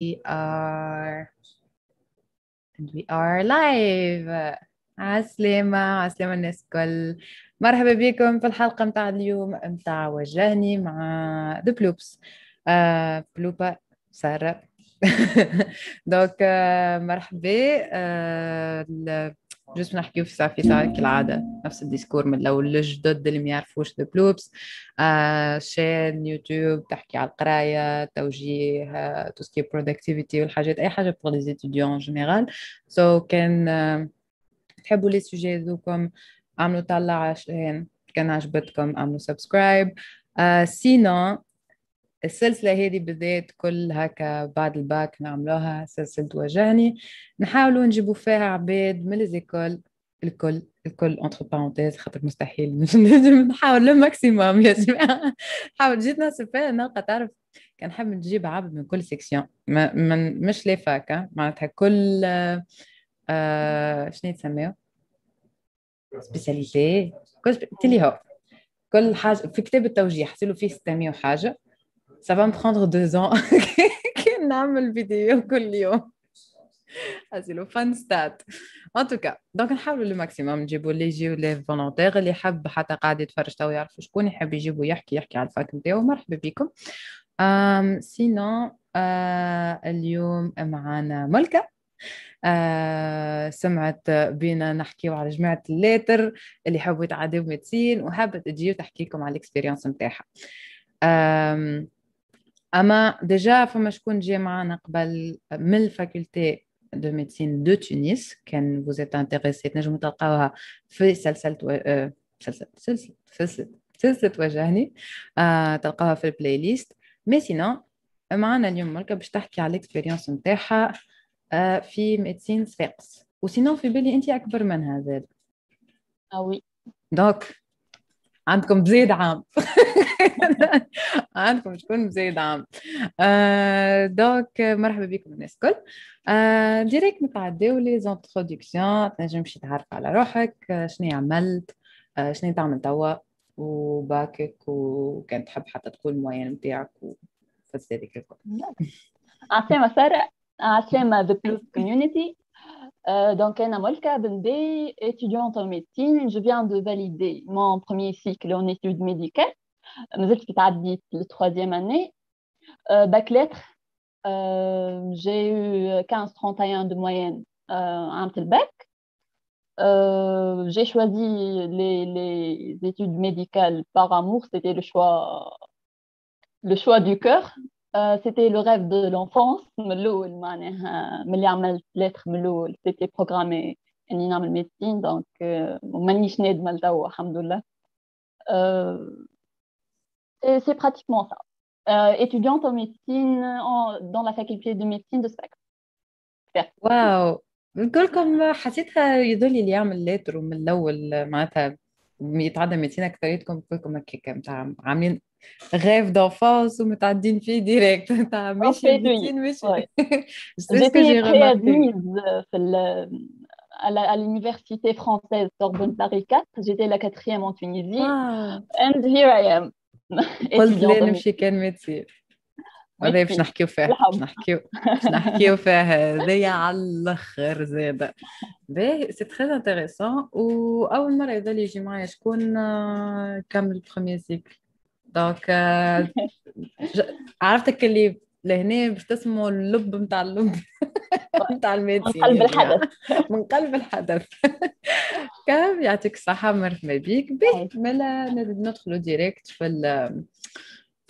We are live. عسلامة الناس الكل. مرحبا بكم في الحلقة متاع اليوم متاع وجهني مع دو بلوبس بلوبا سارة. دونك مرحبا. جوست نحكيو في ساعة كالعادة نفس الديسكور من الأول الجدد اللي ما يعرفوش دو بلوبس شان يوتيوب تحكي على القراية توجيه تو سكي برودكتيفيتي والحاجات أي حاجة بور لي ستوديون جينيرال سو كان تحبوا لي سوجي دوكم عملوا طلع عشان كان عجبتكم عملوا سبسكرايب سينا السلسلة هذه بدأت كل هكا بعد الباك نعملوها سلسلة وجهني نحاولوا نجيبوا فيها عباد من الزيكول الكل entre parenthèses خاطر مستحيل نحاول للماكسيموم يا جماعة حاول جيتنا سفيها نلقى تعرف كان حاب نجيب عبد من كل سيكسيون من مش لفاكة معناتها كل شنو يتسميه سبيساليتي تلي هو كل حاجة في كتاب التوجيه حصلوا فيه 600 حاجة Ça va me prendre 2 ans qu'on a le vidéo tous les jours. C'est le fun stat. En tout cas, donc on essaie le maximum. J'aime les gens, les volontaires, les gens qui aiment même de faire ça et savent qui ils aiment qu'ils viennent parler de la faculté. Bonjour à vous. Sinon, aujourd'hui, معنا ملكة. سمعت بينا نحكيو على جماعة الليتر اللي حبوا يتعادوا ميدسين وحابت تجي وتحكي لكم على الاكسبيرينس نتاعها. اما ديجا فما شكون جاي معنا قبل من الفاكولتي دو ميديسين دو تونس كان vous êtes intéressés تنجموا تلقاوها في سلسلة وجهني تلقاوها في البلاي ليست مي سينو معنا اليوم ملكة باش تحكي على الاكسبيريونس نتاعها في ميديسين سفاقس وسينو في بالي انت اكبر من هذا وي دونك عندكم بزيد عام عندكم شكون بزيد عام دونك مرحبا بكم الناس الكل ديريكت نتعداو لي زانترودكسيون تنجم تمشي تعرف على روحك شنو عملت شنو تعمل توا وباكك وكان تحب حتى تقول الموين نتاعك وفاس هذيك الكل عسلامة سارة عسلامة ذا بلوس كوميونيتي Donc, Anna Molka Benbey, étudiante en médecine, je viens de valider mon premier cycle en études médicales. Je suis partie de la 3e année. Bac lettres, j'ai eu 15,31 de moyenne à tel bac. J'ai choisi les études médicales par amour, c'était le choix du cœur. C'était le rêve de l'enfance. C'était programmé en médecine, donc c'est pratiquement ça. Étudiante en médecine dans la faculté de médecine de Sfax. Wow. كلكم حسيتها يدل اللي يعمل لاتر ومن الأول معناتها يتعدى ميديسين أكثريتكم كلكم هكاك متاع عاملين rêve d'enfance ou me t'as dit une fille directe t'as méchée c'est ce que j'ai remarqué à l'université française Sorbonne Paris 4 j'étais la 4e en Tunisie and here I am قلت نمشي كان ميدسين ولا باش نحكيو فيها نحكيو فيها هذيا على الاخر زاده باهي سي تري انتريسون واول مره يضل يجي معايا شكون كامل بروميير سيكل دونك عرفتك اللي لهنا باش تسمو اللب نتاع اللب نتاع الميديسين من قلب الحدث كام يعطيك الصحة مرحبا بيك ملا ندخلوا ديريكت في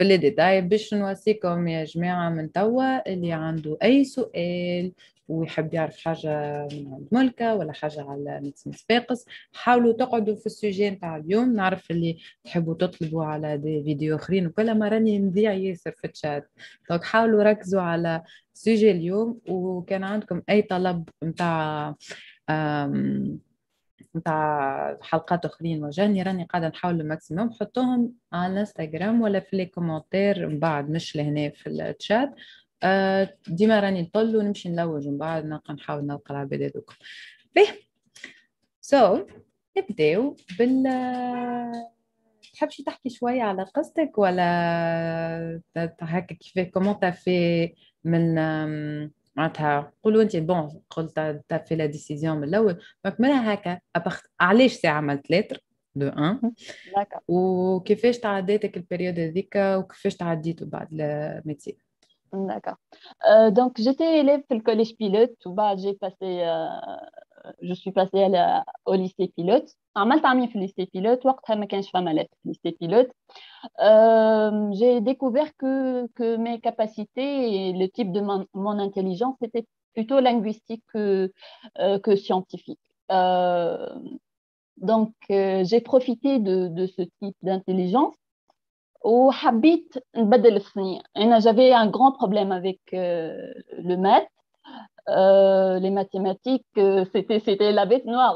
لي ديتاي باش نواسيكم يا جماعة من توا اللي عنده أي سؤال ويحب يعرف حاجة من عند ملكة ولا حاجة على ميديسين سفاقس حاولوا تقعدوا في السوجي نتاع اليوم نعرف اللي تحبوا تطلبوا على دي فيديو اخرين وكل ما راني نضيع ياسر في الشات دونك حاولوا ركزوا على السوجي اليوم وكان عندكم اي طلب نتاع حلقات اخرين وجاني راني قاعده نحاول الماكسيموم حطوهم على انستغرام ولا في لي كومونتير من بعد مش لهنا في الشات ديما راني نطل ونمشي نلوج من بعد نحاول نلقى العباد هذوك باهي سو نبداو بال تحب شي تحكي شويه على قصتك ولا هكا كيفاه كومون تا في من معناتها قولوا انت بون قلت تافي لا ديسيزيون من الاول دونك منها هكا علاش ساعه عملت لتر دو 1 وكيفاش تعديتك البيريود هذيك وكيفاش تعديتو بعد الميدسين. D'accord. Donc j'étais élève au collège pilote. Bah j'ai passé, je suis passée au lycée pilote. عملت عمي في الليسي بيلوت وقتها ما كانش فما لا في الليسي بيلوت j'ai découvert que mes capacités et le type de mon intelligence c'était plutôt linguistique que scientifique. Donc j'ai profité de ce type d'intelligence. Ou habite نبدل الثانية. J'avais un grand problème avec le maths. Les mathématiques, c'était la bête noire,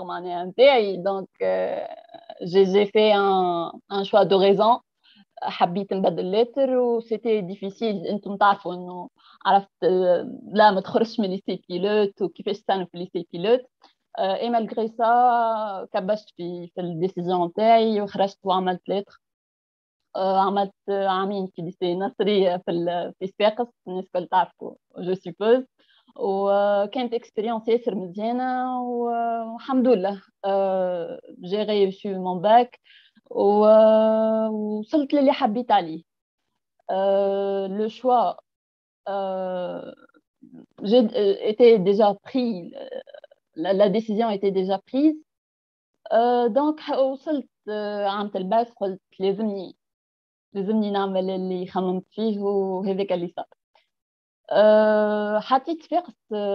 donc j'ai fait un choix de raison. C'était difficile. Et malgré ça, j'ai fait la décision et j'ai fait عملت عامين في ليسي نصري في سفاقس الناس الكل تعرفوا جو سوبوز وكانت اكسبيريونس ياسر مزيانه والحمد لله جي ريوسي مون باك ووصلت للي حبيت عليه لو شوا était déjà pris la décision était déjà prise donc وصلت عملت الباس قلت لازمني نعمل اللي خممت فيه وهذاك اللي صار حطيت فقس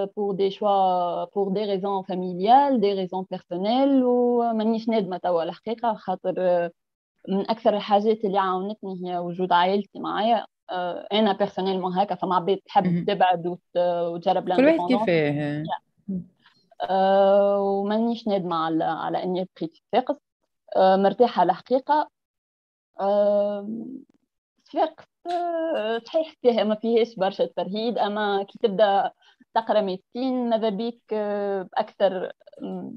pour des choix pour des raisons familiales des raisons personnelles ومانيش نادمه توا الحقيقه خاطر من اكثر الحاجات اللي عاونتني هي وجود عائلتي معايا انا بيرسونيل مو هكا فما عباد تحب تبعد وتجرب لانفونس كيفاه ومانيش نادمه على اني بقيت فقس مرتاحة الحقيقة سفاقس صحيح فيها ما فيهاش برشا تفرهيد أما كي تبدأ تقرأ ميدسين ماذا بيك أكثر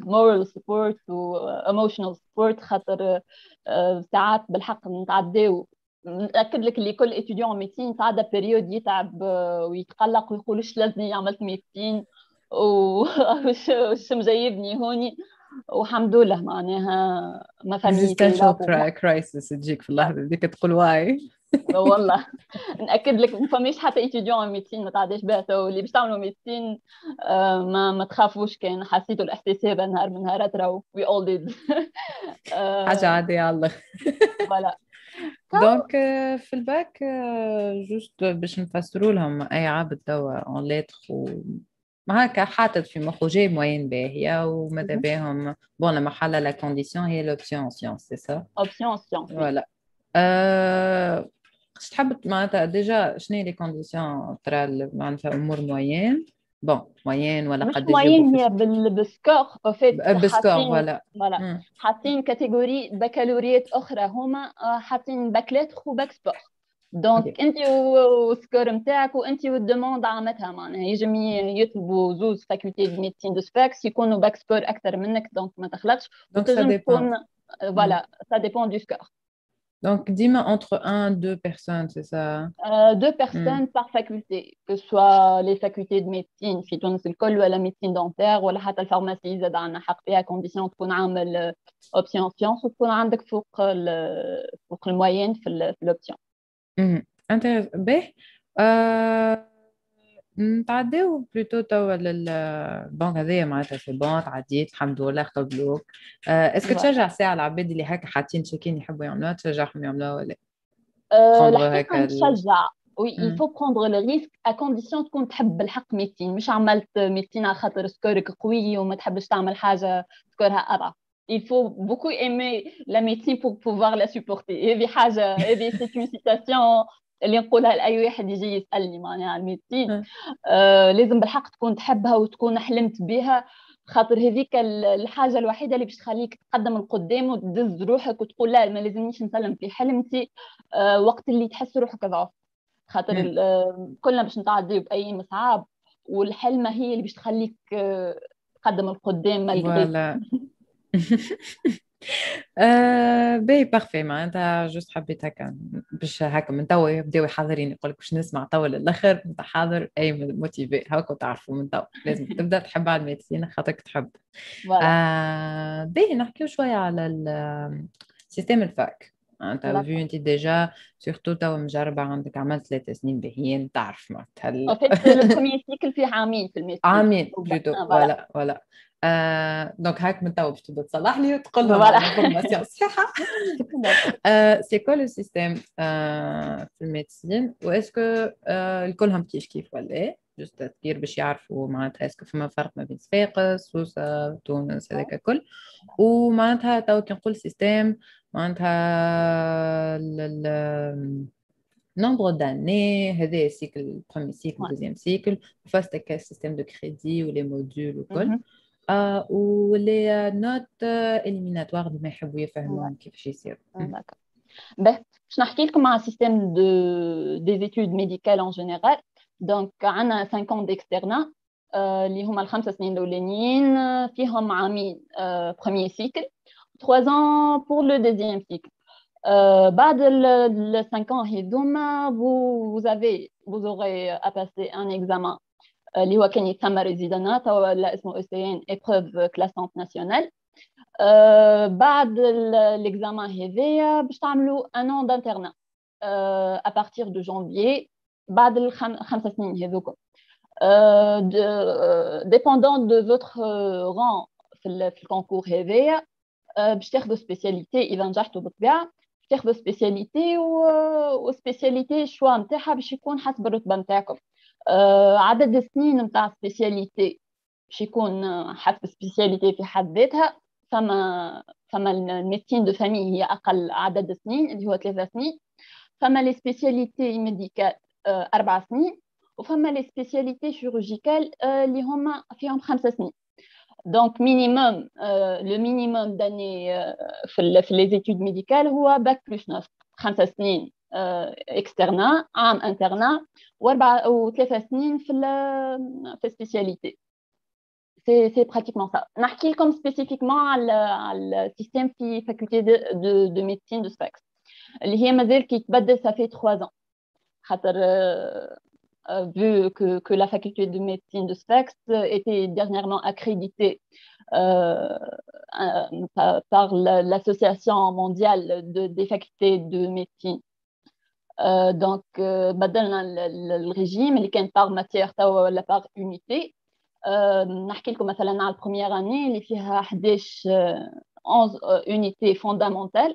moral support و emotional support خاطر ساعات بالحق نتعداو نأكد لك اللي كل اتيديون ميدسين تعدى بريود يتعب ويتقلق ويقول إيش لازمني عملت ميدسين وش مجيبني هوني والحمد لله معناها ما فهمتش كرايسيس تجيك في اللحظه هذيك تقول واي والله ناكد لك ما فماش حتى ايتيديون ميدسين ما تعداش باهته واللي باش تعملوا ميدسين ما تخافوش كان حسيتوا الاحساس هذا نهار من نهارات راهو وي اول ديد حاجه عاديه على الاخر فوالا دونك في الباك جوست باش نفسروا لهم اي عابد توا اون ليتر هكا حاطط في مخو جاي موين باهيه وماذا بهم بون لما حل لا كونديسيون هي لوبسيون سيونس سي سا اوبسيون سيونس فوالا كنت حبت معناتها ديجا شنو لي كونديسيون ترى معناتها امور موين بون موين ولا قد يجيبوا موين هي بالسكور او فيت بالسكور فوالا حاطين كاتيجوري بكالوريات اخرى هما حاطين باكليت وباك سبور دونك انت والسكور نتاعك وانت والدوموند عامتها معناها يجم يطلبوا زوز فاكولتي دو ميديسين دو سفاكس يكونوا باك سكور اكثر منك دونك ما تخلطش تنجم تكون فوالا سا ديبون دو سكور دونك ديما انتر 1 2 بيرسون سي سا 2 بيرسون بار فاكولتي كو سوا لي فاكولتي دو ميديسين في تونس الكل ولا ميديسين دونتير ولا حتى الفارماسي زاد عندنا حق فيها كونديسيون تكون عامل اوبسيون سيونس وتكون عندك فوق الموين في الاوبسيون انتريس باهي نتعداو بلوتو توا للبنك هذايا معناتها سي بون تعديت الحمد لله قبلوك اسكو تشجع ساعة العباد اللي هكا حاطين شاكين يحبوا يعملوها تشجعهم يعملوها ولا؟ الحقيقة نتشجع وي يفو بخوندغ لو ريسك ا كونديسيون تكون تحب بالحق ميدسين مش عملت ميدسين على خاطر سكورك قوي وما تحبش تعمل حاجة سكورها أضعف. Il faut beaucoup aimer la médecine pour pouvoir la supporter. Et c'est une citation اللي نقولها لأي واحد يجي يسألني معناها على الميدسين لازم بالحق تكون تحبها وتكون حلمت بها خاطر هذيك الحاجة الوحيدة اللي باش تخليك تقدم القدام وتدز روحك وتقول لا ما لازمنيش نسلم في حلمتي وقت اللي تحس روحك ضعف خاطر كلنا باش نتعديو بأي مصعب والحلمة هي اللي باش تخليك تقدم القدام مالك بارفي معناتها جوست حبيت هكا باش هكا من توا يبداو حاضرين يقولك باش نسمع توا للاخر نتا حاضر اي موتيفي هاكا تعرفوا من توا لازم تبدا تحب على الميديسين خاطرك تحب باهي نحكيو شويه على السيستم الفاك معناتها فيو انت ديجا سورتو توا مجربه عندك عملت 3 سنين باهيين تعرف معناتها البروميير سيكل فيه عامين بلوتو ولا donc هاك من توا باش تبدا تصلح لي وتقول لهم الانفورماسيون صحيحه سي كو لو سيستيم في الميديسين واسكو الكلهم كيف كيف ولا جوست تغيير باش يعرفوا معناتها اسكو فما فرق ما بين صفاقس وتونس هذاك الكل ومعناتها توا كي نقول سيستيم معناتها nombre d'années, le cycle, premier cycle, deuxième cycle, face à système de crédit ou les modules ou quoi, ou les notes éliminatoires de mes habitudes familiales qui font D'accord. Ben, je n'arrive comme un système de des études médicales en général. Donc, on a 5 ans d'externat, les hommes alcham ça se n'est d'olénine, puis hommes amis premier cycle, 3 ans pour le deuxième cycle. بعد les 5 ans هذوما vous aurez à passer un examen اللي هو كان يتسمى ريزيدانات ولا اسمه ECN épreuve classante nationale بعد l'examen هذايا باش تعملوا un an d'internat à partir de janvier بعد ال5 سنين هذوكم dépendant de votre rang في الكونكور هذايا باش تاخذوا سبيسياليتي اذا نجحتوا بالطبيعه تاخذوا سبيسياليتي وسبيسياليتي الشوا نتاعها باش يكون حسب الرتبه نتاعكم عدد السنين نتاع سبيسياليتي باش يكون حسب سبيسياليتي في حد ذاتها فما الميديسين دو فامي هي اقل عدد سنين اللي هو 3 سنين فما لي سبيسياليتي ميديكال 4 سنين وفما لي سبيسياليتي شيروجيكال اللي هما فيهم 5 سنين Donc, minimum, le minimum d'années les études médicales, c'est Bac plus 9. 5 années externes, عام internat, ou 3 années في spécialité. C'est pratiquement ça. نحكي لكم spécifiquement على السيستم في faculté de médecine de Sfax. اللي هي مازال كي تبدل ça fait 3 ans. خاطر vu que la faculté de médecine de Sfax était dernièrement accréditée par l'association mondiale des facultés de médecine. Donc, le régime, il y a par matière, par unité. N'arquil comme ça la première année, il y a 11 unités fondamentales.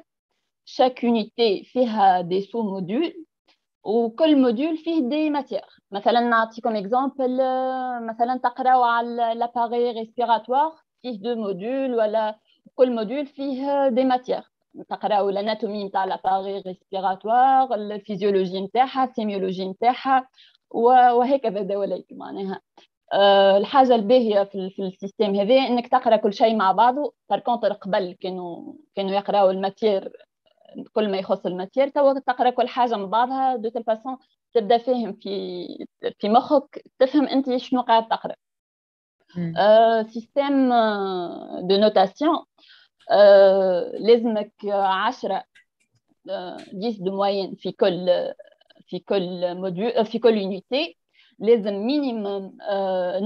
Chaque unité fait des sous-modules. وكل موديول فيه دي ماتير مثلا نعطيكم اكزامبل مثلا تقراو على لاباري ريسبيراتوار فيه 2 موديول ولا كل موديول فيه دي ماتير تقراو الاناتومي نتاع لاباري ريسبيراتوار الفيزيولوجي نتاعها السيميولوجي نتاعها وهكذا دواليك معناها الحاجه الباهيه في السيستم هذا انك تقرا كل شيء مع بعضه باركونتر قبل كانوا يقراو الماتير كل ما يخص الماتير توا تقرا كل حاجه من بعضها دو تل فاسون تبدا فاهم في مخك تفهم انت شنو قاعد تقرا سيستم دو نوتاسيون لازمك 10 دو موين في كل موديول في كل يونيتي لازم مينيموم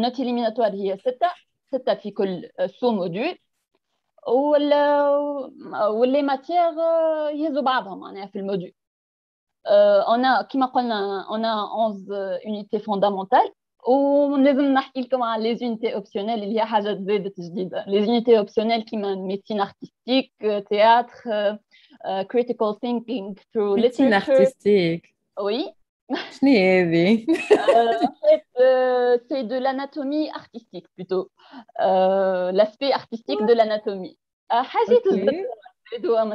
نوت اليميناتوار هي 6 في كل سو موديول واللي ماتيغ يهزوا بعضهم معناها في الموديول انا كما قلنا انا 11 يونيتي فوندامونتال ولازم نحكي لكم على لي يونيتي اوبسيونيل اللي هي حاجه زادت جديده لي يونيتي اوبسيونيل كيما ميديسين ارتستيك تياتر كريتيكال ثينكينغ ثرو ليتيراتشر ارتستيك وي شنو هذه c'est de l'anatomie artistique plutôt l'aspect artistique de l'anatomie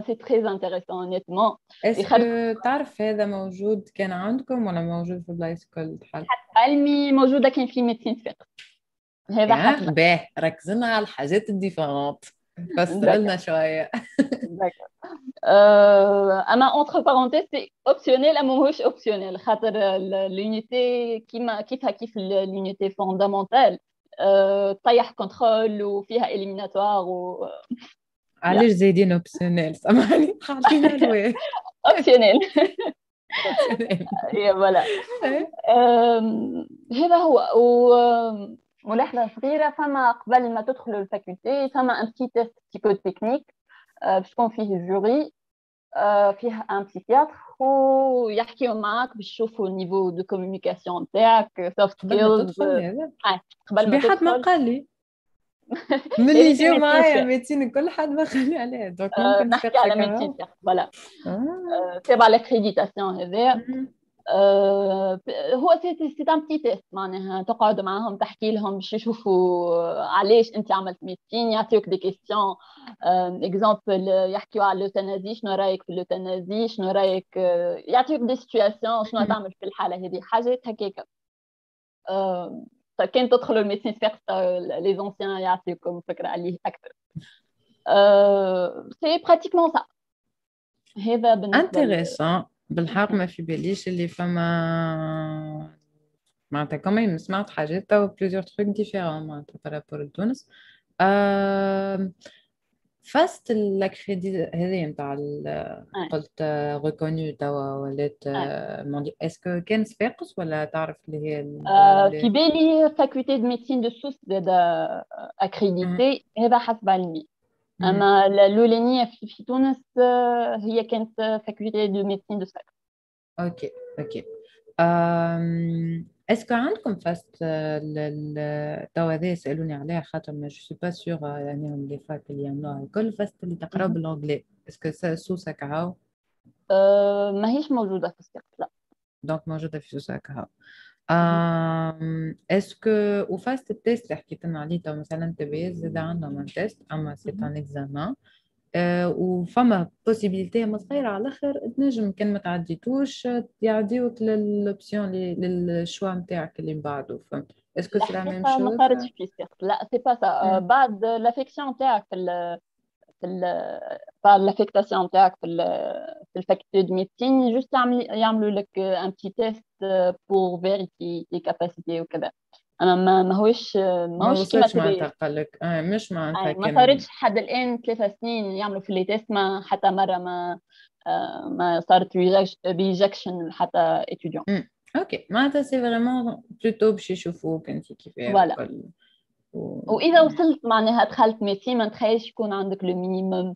c'est très intéressant honnêtement est-ce que تعرف هذا موجود كان عندكم ولا موجود في البلايص كل حد علمي موجوده كان في ميديسين سفاقس هذا حق باه ركزنا على الحاجات الديفيرونت فسرلنا شويه اما entre parenthèses c'est optionnel اما ماهوش optionnel خاطر l'unité كيفها كيف l'unité fondamentale طيح كنترول وفيها éliminatoire علاش زايدين اوبسيونيل سامحني حاطين الواه اوبسيونيل يا فوالا. هذا هو. وملاحظه صغيره، فما قبل ما تدخلوا الفاكولتي فما ان بتي تيست بيكو تكنيك باش يكون فيه الجوري، فيه ان بسيكياتر ويحكيو معاك باش تشوفوا النيفو دو كومونيكاسيون تاعك، سوفت سكيلز. قبل ما تدخل ما قال لي ملي يجيو معايا ميتين كل حد ما خلي عليه، دونك ممكن نحكي على ميتين فوالا تبع لاكريديتاسيون. هذا هو سي ان بتي تيست، معناها تقعد معاهم تحكي لهم باش يشوفوا علاش انت عملت ميتين، يعطيوك دي كيستيون اكزامبل يحكيو على لوتانازي، شنو رايك في لوتانازي، شنو رايك، يعطيوك دي سيتوياسيون شنو تعمل في الحاله هذه، حاجات هكاك. كان تدخلوا الميدسين سفاكس les anciens يعطيكم فكرة عليه أكثر. سي براتيكمون سا. هذا بالنسبة انتريسون بالحق، ما في باليش اللي فما معناتها كمان سمعت حاجات توا بليزيور تخيك ديفيرون معناتها بارابور لتونس. فاست لاكريدي هذه نتاع قلت ريكوني توا ولات موندي، اسكو كان صفاقس ولا تعرف اللي هي في بالي فاكولتي دو ميديسين دو سوس زاده اكريديتي، هذا حسب علمي. اما الاولانيه في تونس هي كانت فاكولتي دو ميديسين دو سفاكس. اوكي اوكي. اسكو عندكم فاست توا هذا سالوني عليها خاطر ما جو سي با سيغ يعني هم لي فاك اللي يعملوها الكل فاست اللي تقراو بالانجلي، اسكو سوسه كهاو؟ ماهيش موجوده في السيرت، لا دونك موجوده في سوسه كهاو. اسكو وفاست التيست اللي حكيت لنا عليه توا مثلا تبي زاد عندهم ان تيست، اما سي ان اكزامان وفما بوسيبيليتي مصغيرة على الآخر تنجم كان ما تعديتوش يعديوك للأوبسيون للشوا نتاعك اللي من بعده، فهمت؟ اسكو سي لا ميم شوز؟ ما صارتش في السيرت، لا سي با سا. بعد لافيكسيون نتاعك بعد لافيكتاسيون نتاعك في الفاكولتي دو ميديسين جوست يعملوا لك ان بتي تيست بور فيريتي تي كاباسيتي وكذا. اما ماهوش كيما تبي قالك مش معناتها ما صارتش حد الان 3 سنين يعملوا في لي تيست، ما حتى مره ما صارت ريجكشن حتى اتيديون. اوكي معناتها سي فريمون بلوتو باش يشوفوك انت كيفاه. واذا وصلت معناها دخلت ميسي، ما تخيلش يكون عندك لو مينيموم،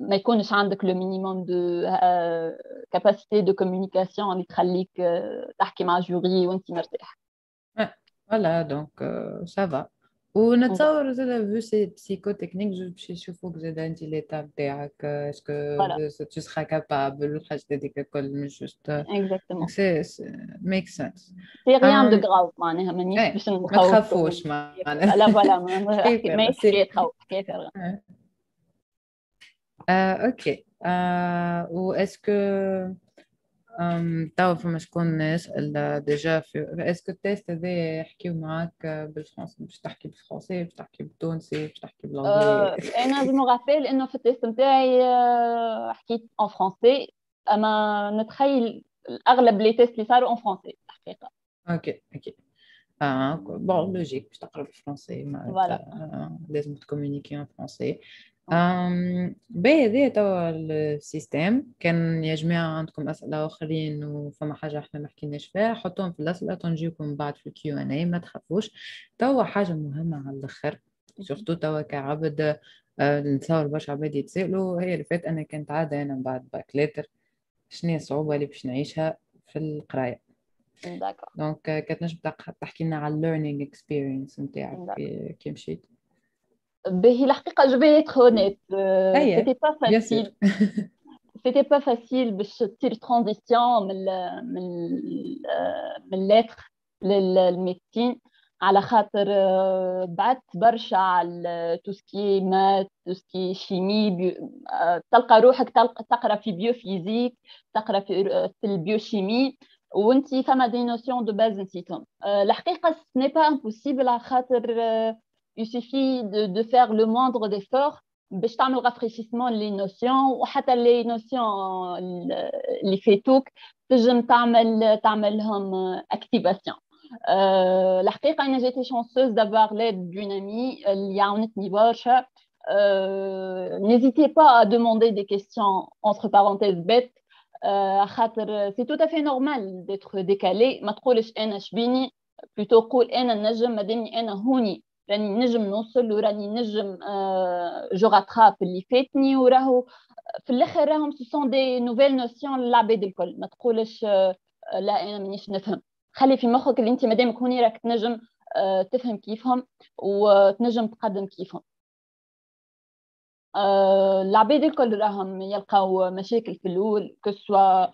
ما يكونش عندك لو مينيموم دو كاباسيتي دو كومونيكاسيون اللي تخليك تحكي مع جوري وانت مرتاح. Voilà, donc ça va. Ou Natsao, vous avez vu ces psychotechniques, je trouve que vous avez dit l'étape d'Ac, est-ce que voilà. Tu seras capable de juste. Exactement. C'est make sense. C'est rien de grave, mané, mané. Je ne sais pas. Voilà, mais c'est grave. Ok. Ou est-ce que تعرف فما شكون نسأل ديجا في اسكو التيست هذا يحكيو معاك بالفرنسي، باش تحكي بالفرنسي، باش تحكي بالتونسي، باش تحكي بالانجلي؟ انا جو مغابيل انه في التيست نتاعي حكيت ان فرنسي، اما نتخيل اغلب لي تيست اللي صاروا ان فرنسي الحقيقه. اوكي اوكي. بون لوجيك باش تقرا بالفرنسي معناتها لازم تكومونيكي ان فرنسي. بهذا توا السيستم. كان يا جماعة عندكم أسئلة أخرين وفما حاجة احنا ما حكيناش فيها حطوهم في الأسئلة تنجيكم بعد في الكيو ان اي، ما تخافوش. توا حاجة مهمة على الآخر، سورتو توا كعبد نتصور برشا عباد يتسألوا، هي اللي فات أنا كانت عادة أنا بعد باكلاتر شنو هي الصعوبة اللي باش نعيشها في القراية. دونك كانت نجم تحكي لنا على learning experience نتاعك كي مشيت؟ باهي الحقيقه جو باي اتر هونيت، سيتي با فاسيل باش تصير ترانزيسيون من لاتر للميديسين، على خاطر بعدت برشا على توسكي مات، توسكي شيمي، تلقى روحك تقرا في بيوفيزيك، تقرا في البيوشيمي وانت فما دي نوسيون دو باز نسيتهم. الحقيقه سني با امبوسيبل، على خاطر il suffit de faire le moindre d'effort باش تعمل رافريشيسمون لي نوسيون، وحتى لي نوسيون اللي فاتوك تنجم تعملهم اكتيفاسيون. الحقيقه انا جيتي شانسوز دافوار لاد دونامي اللي عاونتني برشا N'hésitez pas à demander des questions entre parenthèses bêtes. C'est tout à fait normal d'être décalé. ما تقولش أنا شبيني, plutôt قول أنا نجم مادامي أنا هوني راني نجم نوصل وراني نجم جو راتراب اللي فاتني وراهو في الآخر راهم ce sont des nouvelles notions للعباد الكل. ما تقولش لا أنا مانيش نفهم. خلي في مخك اللي أنت مادامك هوني راك تنجم تفهم كيفهم وتنجم تقدم كيفهم. العباد الكل راهم يلقاو مشاكل في الاول que soit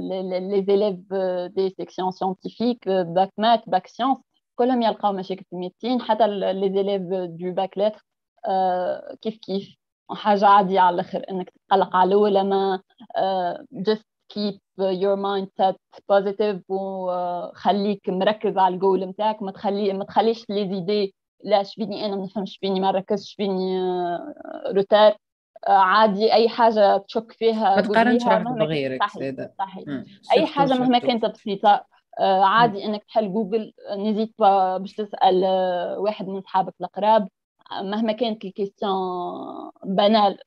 les élèves des sections scientifiques bac maths bac sciences كلهم يلقاو مشاكل في الميديسين حتى les élèves du bac lettres كيف كيف حاجه عاديه على الاخر انك تقلق على الاول اما just keep your mindset positive وخليك مركز على الجول نتاعك ما تخليش les idées لا شبيني أنا ما نفهمش شبيني ما نركزش شبيني روتار عادي أي حاجة تشك فيها ما تقارنش روحك بغيرك صحيح أي حاجة مهما كانت بسيطة عادي أنك تحل جوجل نزيد باش تسأل واحد من أصحابك الأقرب مهما كانت الكيستيون بنال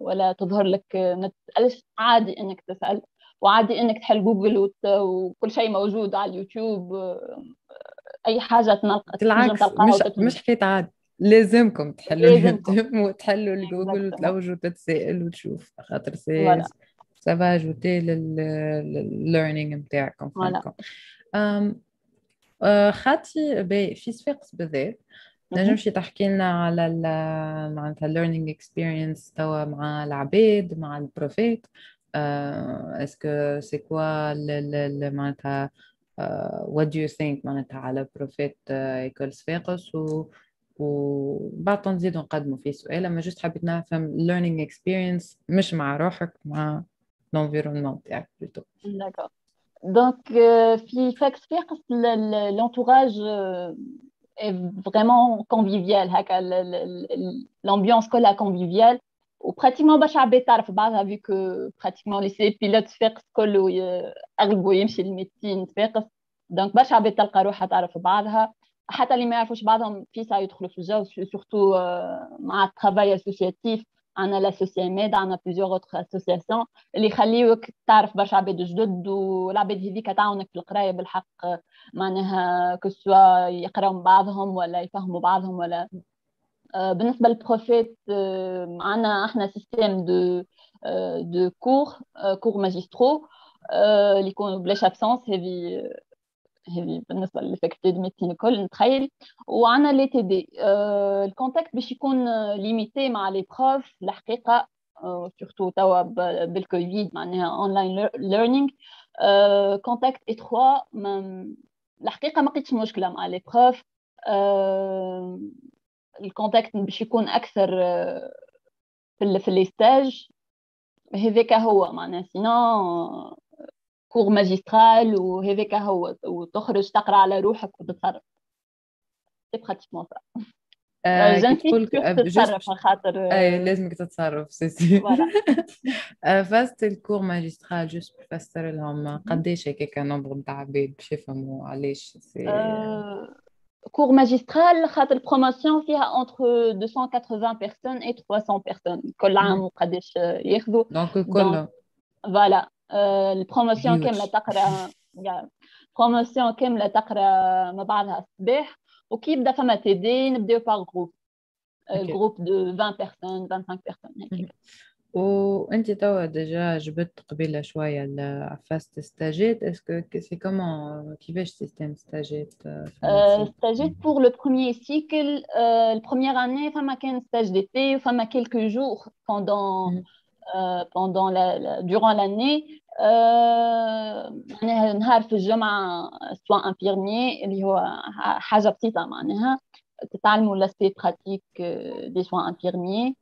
ولا تظهر لك ما تسألش عادي أنك تسأل وعادي أنك تحل جوجل وكل شيء موجود على اليوتيوب اي حاجه تلقاها مش حكايه عاد لازمكم تحلوا الجوجل وتلوجوا وتتسائل وتشوف خاطر سي سافا اجوتي للليرنينغ نتاعكم فهمتكم خاطي في صفاقس بالذات نجم شي تحكي لنا على معناتها الليرنينغ اكسبيرينس توا مع العباد مع البروفيت اسكو سي كوا معناتها what do you think معناتها على بروفيت إيكول صفاقس وبعد تنزيد نقدموا فيه سؤال أما جست حبيت نفهم learning experience مش مع روحك مع l'environnement تاعك plutôt. D'accord. Donc في صفاقس l'entourage est vraiment convivial هكا l'ambiance كلها conviviale وبراتيكمون باش عباد تعرف بعضها vu que pratiquement les pilotes صفاقس كله أغلبو يمشي للميديسين صفاقس دونك برشا عباد تلقى روحها تعرف بعضها حتى اللي ما يعرفوش بعضهم فيسا يدخلوا في الجو سورتو مع الترافاي اسوسياتيف عندنا لاسوسيا ميدا عندنا بليزيوغ اوتر اسوسياسيون اللي يخليوك تعرف برشا عباد جدد والعباد هذيك تعاونك في القرايه بالحق معناها كسوا يقراو بعضهم ولا يفهموا بعضهم ولا بالنسبه للبروفيت عندنا احنا سيستيم دو كور ماجسترو اللي يكونوا بلاش ابسونس هذه بالنسبه للفاكولتي دو ميديسين الكل نتخيل وعندنا لي تي دي الكونتاكت باش يكون ليميتي مع لي بروف الحقيقه سورتو توا بالكوفيد معناها اونلاين ليرنينغ كونتاكت اتخوا الحقيقه ما لقيتش مشكله مع لي بروف الكونتاكت باش يكون اكثر في لي ستاج هذاك هو معناها سينو كور ماجسترال وهذاك هو وتخرج تقرا على روحك وتتصرف سي براتيكمون سا تقول تتصرف خاطر لازمك تتصرف سي فاست الكور ماجسترال جوست باش تفسر لهم قداش هكاك نمبر نتاع عباد باش يفهموا علاش سي cours magistral, la promotion il y a entre 280 personnes et 300 personnes. Donc voilà, la promotion comme la taqra, promotion comme la taqra ma بعدها الصباح وكي يبدا فما تيدي نبداو par groupe. Groupe de 20 personnes, 25 personnes. وانت توا ديجا جبت قبيله شويه الفاست ستاجيت اسكو سي كومون كيفاش سيستم ستاجيت ستاجيت بور لو بروميير سيكل البروميير اني فما كان ستاج ديتي وفما كيلكو جور pendant durant l'année معناها نهار في الجمعه سوا انفيرمي اللي هو حاجه بسيطه معناها تتعلموا لاسبي براتيك دي سوا انفيرمي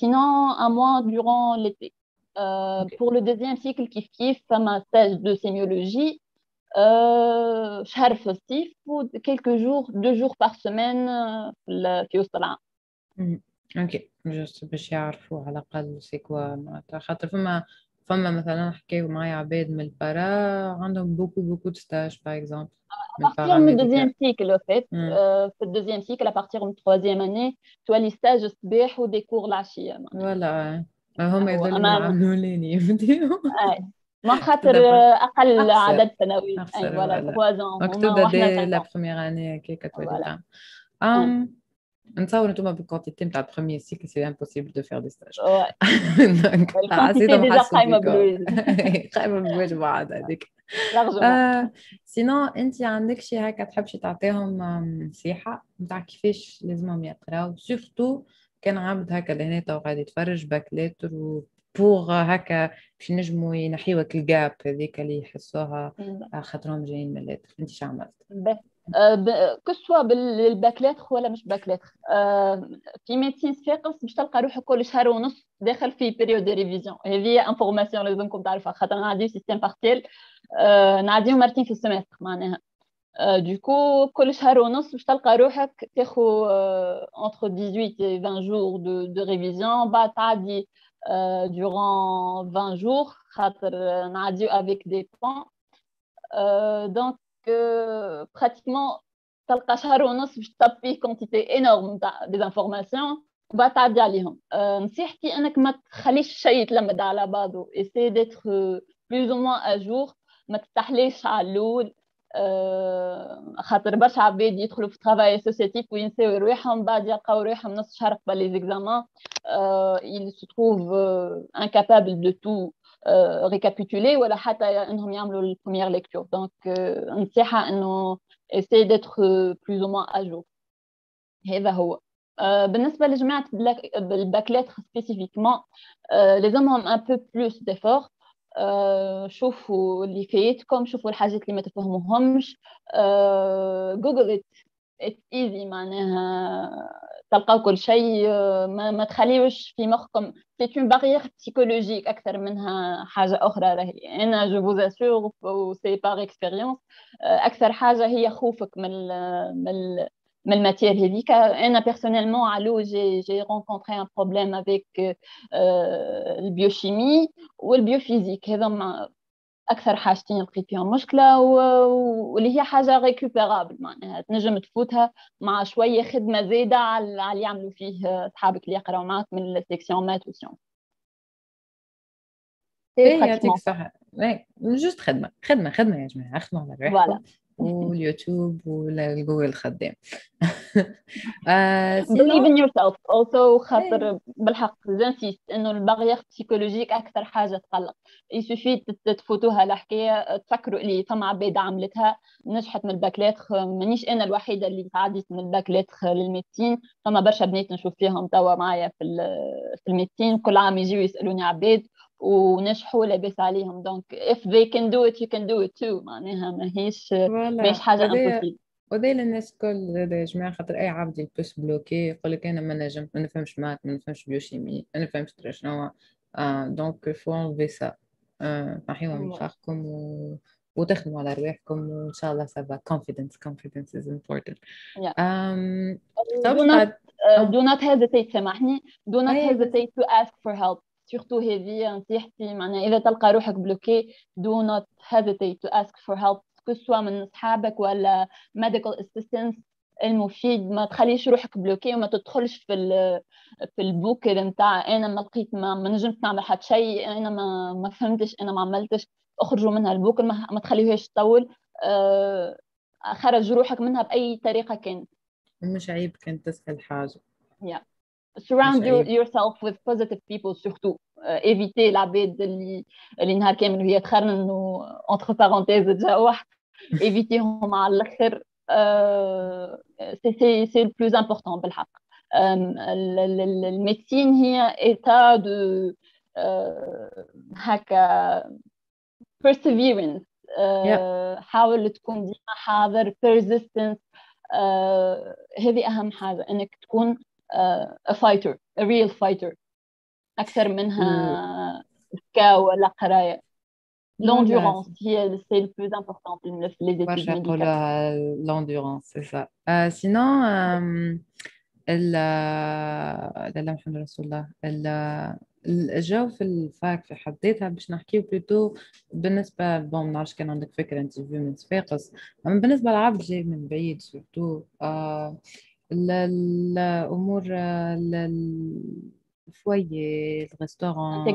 sinon, un mois durant l'été. Okay. Pour le deuxième cycle, kiff-kiff, un stage de sémiologie, charfostif, pour quelques jours, 2 jours par semaine, le Fiostala. Ok, juste pour savoir à la c'est quoi. فما مثلا حكيوا معي عباد من البارا عندهم beaucoup de stages par exemple. À partir du deuxième cycle, en fait, le deuxième cycle, à partir de la troisième année, tu as les stages de Sbeh ou des cours l'achi. Voilà. هم يظلوا عملوليني يبديهم. ما خاطر أقل عدد سنوي. voilà. 3 ans. مكتوبة دي la première année كي كتولي. نتصور انتوما بالكونتيتي نتاع البروميير سيكل سي امبوسيبل دو فير دي ستاج. الكونتيتي ديجا قايمة بلوز. قايمة بواجب بعض هذيك. سينو انت عندك شي هكا تحب شي تعطيهم نصيحه نتاع كيفاش لازمهم يقراو سورتو كان عبد هكا لهنا تو قاعد يتفرج باك ليتر و بوغ هكا باش نجموا ينحيوا الجاب هذيك اللي يحسوها خاطرهم جايين من الليتر انت شنو عملت؟ كو سوا بالباك ليتر ولا مش باك ليتر في ميديسين سفاقس باش تلقى روحك كل شهر ونص داخل في بيريود دي ريفيزيون هذه انفورماسيون لازمكم تعرفها خاطر عندي سيستم بارتيل نعديهم مرتين في السيمستر معناها دوكو كل شهر ونص باش تلقى روحك تاخو entre 18 و 20 جور دو ريفيزيون بعد تعدي durant 20 جور خاطر نعديو افيك دي بوان دونك براتيكمون تلقى شهر ونص باش تطبيه كونتيتي انورم تاع دي انفورماسيون بعد تعدي عليهم نصيحتي انك ما تخليش الشيء يتلمد على بعضه ايسي ديتر plus ou moins à jour ما تستحليش على الاول خاطر برشا عباد يدخلوا في الترافاي اسوسياتيف وينساو رواحهم بعد يلقاو رواحهم نص شهر قبل لي زيكزامان il se trouve incapable de tout récapituler ولا حتى انهم يعملوا البروميير ليكتور دونك نصيحه انه essayer d'être plus ou moins à jour هذا هو بالنسبه لجماعه الباك ليتر سبيسيفيكمون لازمهم ان بو بلوس ديفور شوفوا اللي فايتكم شوفوا الحاجات اللي ما تفهموهمش جوجل ات ايزي معناها تلقاو كل شيء ما تخليوش في مخكم سي اون باريير سيكولوجيك اكثر منها حاجه اخرى راهي انا جو فوز اسور سي بار اكسبيريونس اكثر حاجه هي خوفك من الماتير هذيك انا بيرسونيلمون علو جي رونكونتري ان بروبليم افيك البيوشيمي والبيوفيزيك هذوما اكثر حاجتين لقيت فيهم مشكله واللي هي حاجه ريكوبيرابل معناها تنجم تفوتها مع شويه خدمه زايده على اللي يعملوا فيه اصحابك اللي يقراو معاك من السيكسيون مات وسيون يعطيك الصحه جوست خدمه خدمه خدمه يا جماعه خدمه على الرواحه واليوتيوب والجوجل خدام. Believe in yourself. Also خاطر بالحق زانسيست إنه البغية سيكولوجيك أكثر حاجة تقلق. يسوفي تفوتوها الحكاية تفكروا اللي ثم عباد عملتها نجحت من الباكلاتخ مانيش أنا الوحيدة اللي تعديت من الباكلاتخ للميدسين ثم برشا بنات نشوف فيهم توا معايا في الميدسين كل عام يجيو يسألوني عباد. ونجحوا لاباس عليهم دونك if they can do it you can do it too معناها ماهيش حاجه امبوسيبل وذي الناس كل يا جماعه خاطر اي عبد يلبس بلوكي يقول لك انا ما نجم ما نفهمش مات ما نفهمش بيوشيمي انا فهمت شنو دونك فو انفي سا نحيوا من فخكم وتخدموا على رواحكم وان شاء الله سافا confidence is important do not hesitate سامحني do not hesitate to ask for help surtout هذه نصيحتي معناها إذا تلقى روحك بلوكي do not hesitate to ask for help سواء من أصحابك ولا medical assistance المفيد ما تخليش روحك بلوكي وما تدخلش في البوكل نتاع أنا ما لقيت ما نجمت نعمل حتى شيء أنا ما فهمتش أنا ما عملتش أخرجوا منها البوكل ما تخليوهاش تطول خرج روحك منها بأي طريقة كانت مش عيب كانت تسأل حاجة surround yourself with positive people surtout éviter العباد اللي نهار كامل وهي تخرن و entre parenthèses دجا واحد éviterهم على الاخر c'est le plus important بالحق الميدسين هي état de هكا perseverance حاول تكون ديما حاضر persistence هذه اهم حاجه انك تكون a fighter, a real fighter. أكثر منها كاو ولا قراية. L'endurance, c'est le plus important pour les études médicales. Pour l'endurance, c'est ça. Sinon, la Muhammad Rasulullah, الجو في الفاك في حد ذاتها باش نحكيو بلوتو بالنسبه بون ما نعرفش كان عندك فكره انت في من صفاقس، اما بالنسبه للعبد جاي من بعيد سورتو الامور الفويي الريستورون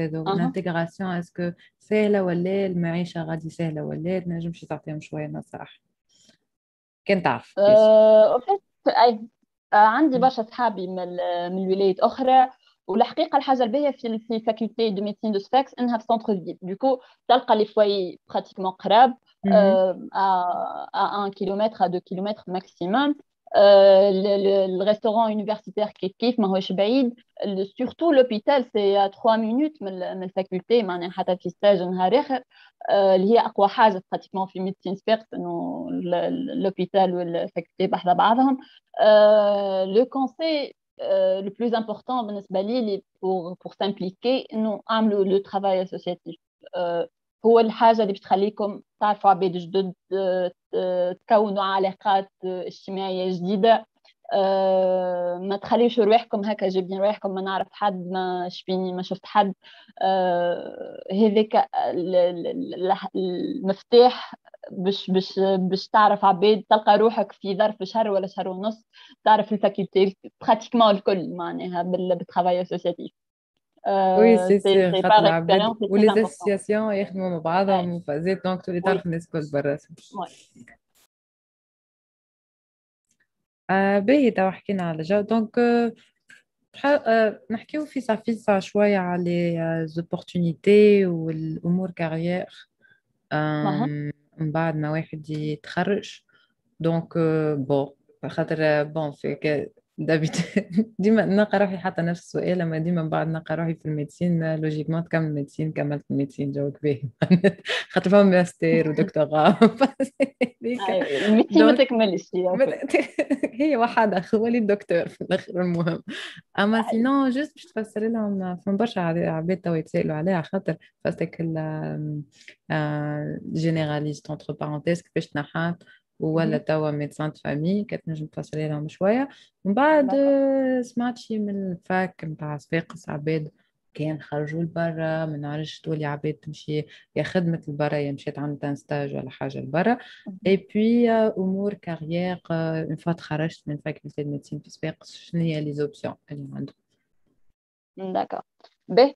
الانتيغراسيون اسكو سهله ولا المعيشه غادي سهله ولا ما نجمش تعطيهم شويه نصائح كان تعرف؟ عندي برشا صحابي من ولايات اخرى والحقيقه الحاجه الباهيه في فاكولتي دو ميديسين دو سفاكس انها في سونتر فيل دوكو تلقى لي فواي براتيكمون قراب à 1 كيلومتر à 2 كيلومتر ماكسيموم الريستورون يونيفرسيتير كيف كيف ماهوش بعيد سورتو لوبيتال سي 3 مينوت من الفاكولتي معناها حتى في ستاج نهار اخر اللي هي اقوى حاجه براتيكمون في ميديسين سفاكس انه لوبيتال والفاكولتي بحذا بعضهم لو كونسي le plus important بالنسبة لي pour s'impliquer إنه عملوا le travail associatif هو الحاجة اللي بتخليكم تعرفوا عباد جدد تكونوا علاقات اجتماعية جديدة ما تخليوش رواحكم هكا جايبين رواحكم ما نعرف حد ما شفيني ما شفت حد هذاك المفتاح باش تعرف عباد تلقى روحك في ظرف شهر ولا شهر ونص تعرف الفاكولتي براتيكمون الكل معناها بالترافاي اسوسياتيف وي سي سي خاطر العباد ولي اسوسياسيون يخدموا مع بعضهم وفازات دونك تولي تعرف الناس الكل برا باهي توا حكينا على الجو دونك نحكيو في صفيصة شوية على زوبورتونيتي والأمور كاريير من بعد ما واحد يتخرج دونك بون خاطر بون في ديما نلقى روحي حتى نفس السؤال اما ديما من بعد نلقى روحي في الميديسين لوجيكمون تكمل الميديسين كملت الميديسين جاوك باهي خاطر فهم ماستر ودكتوراه الميديسين ما تكملش هي وحدها ولي الدكتور في الاخر المهم اما سينون جوست باش تفسر لهم فهم برشا عباد توا يتسالوا عليها خاطر فاستك جينيراليست اونتر بارونتيز كيفاش تنحى ولا توا ميدسان فامي كتنجم تفسري لهم شويه من بعد سمعت شي من الفاك نتاع صفاقس عباد كان خرجوا لبرا ما نعرفش تولي عباد تمشي يا خدمه لبرا يا مشات عندها ستاج ولا حاجه لبرا اي بي امور كاريير اون فوا تخرجت من فاكولتي دو ميديسين في صفاقس شنو هي لي زوبسيون اللي عندهم داكا باهي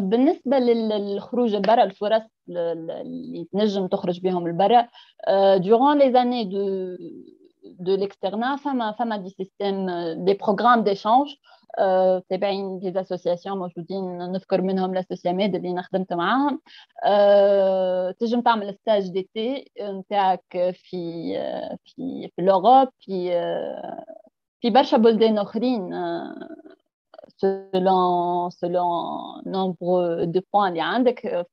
بالنسبه للخروج برا الفرص اللي تنجم تخرج بهم لبرا durant les années de l'externat فما دي سيستم دي بروغرام d'échange تابعين دي اسوسياسيون موجودين نذكر منهم لاسوسيا ميد اللي انا خدمت معاهم تنجم تعمل ستاج دي تي نتاعك في لوروب في برشا بلدان اخرين selon nombre de points اللي عندك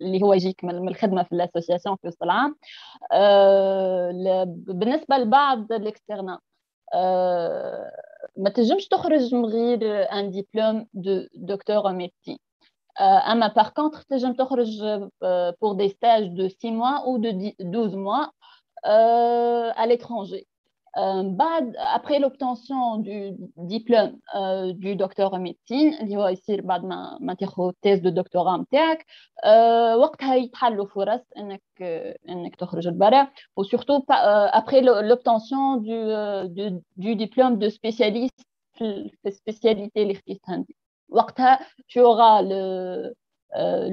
اللي هو يجيك من الخدمه في الاسوسياسيون في وسط العام بالنسبه لبعض الاكسترنا ما تنجمش تخرج من غير ان ديبلوم دو دكتور ان ميديسين اما باغ كونتر تنجم تخرج pour des stages de 6 mois ou de 12 mois à l'étranger après l'obtention du diplôme du docteur en médecine, il y a ici ma thèse de doctorat متاعك. وقتها يتحلوا فرص انك تخرج لبرا et surtout après l'obtention du diplôme de spécialiste في spécialité اللي اخترتها انت. وقتها tu auras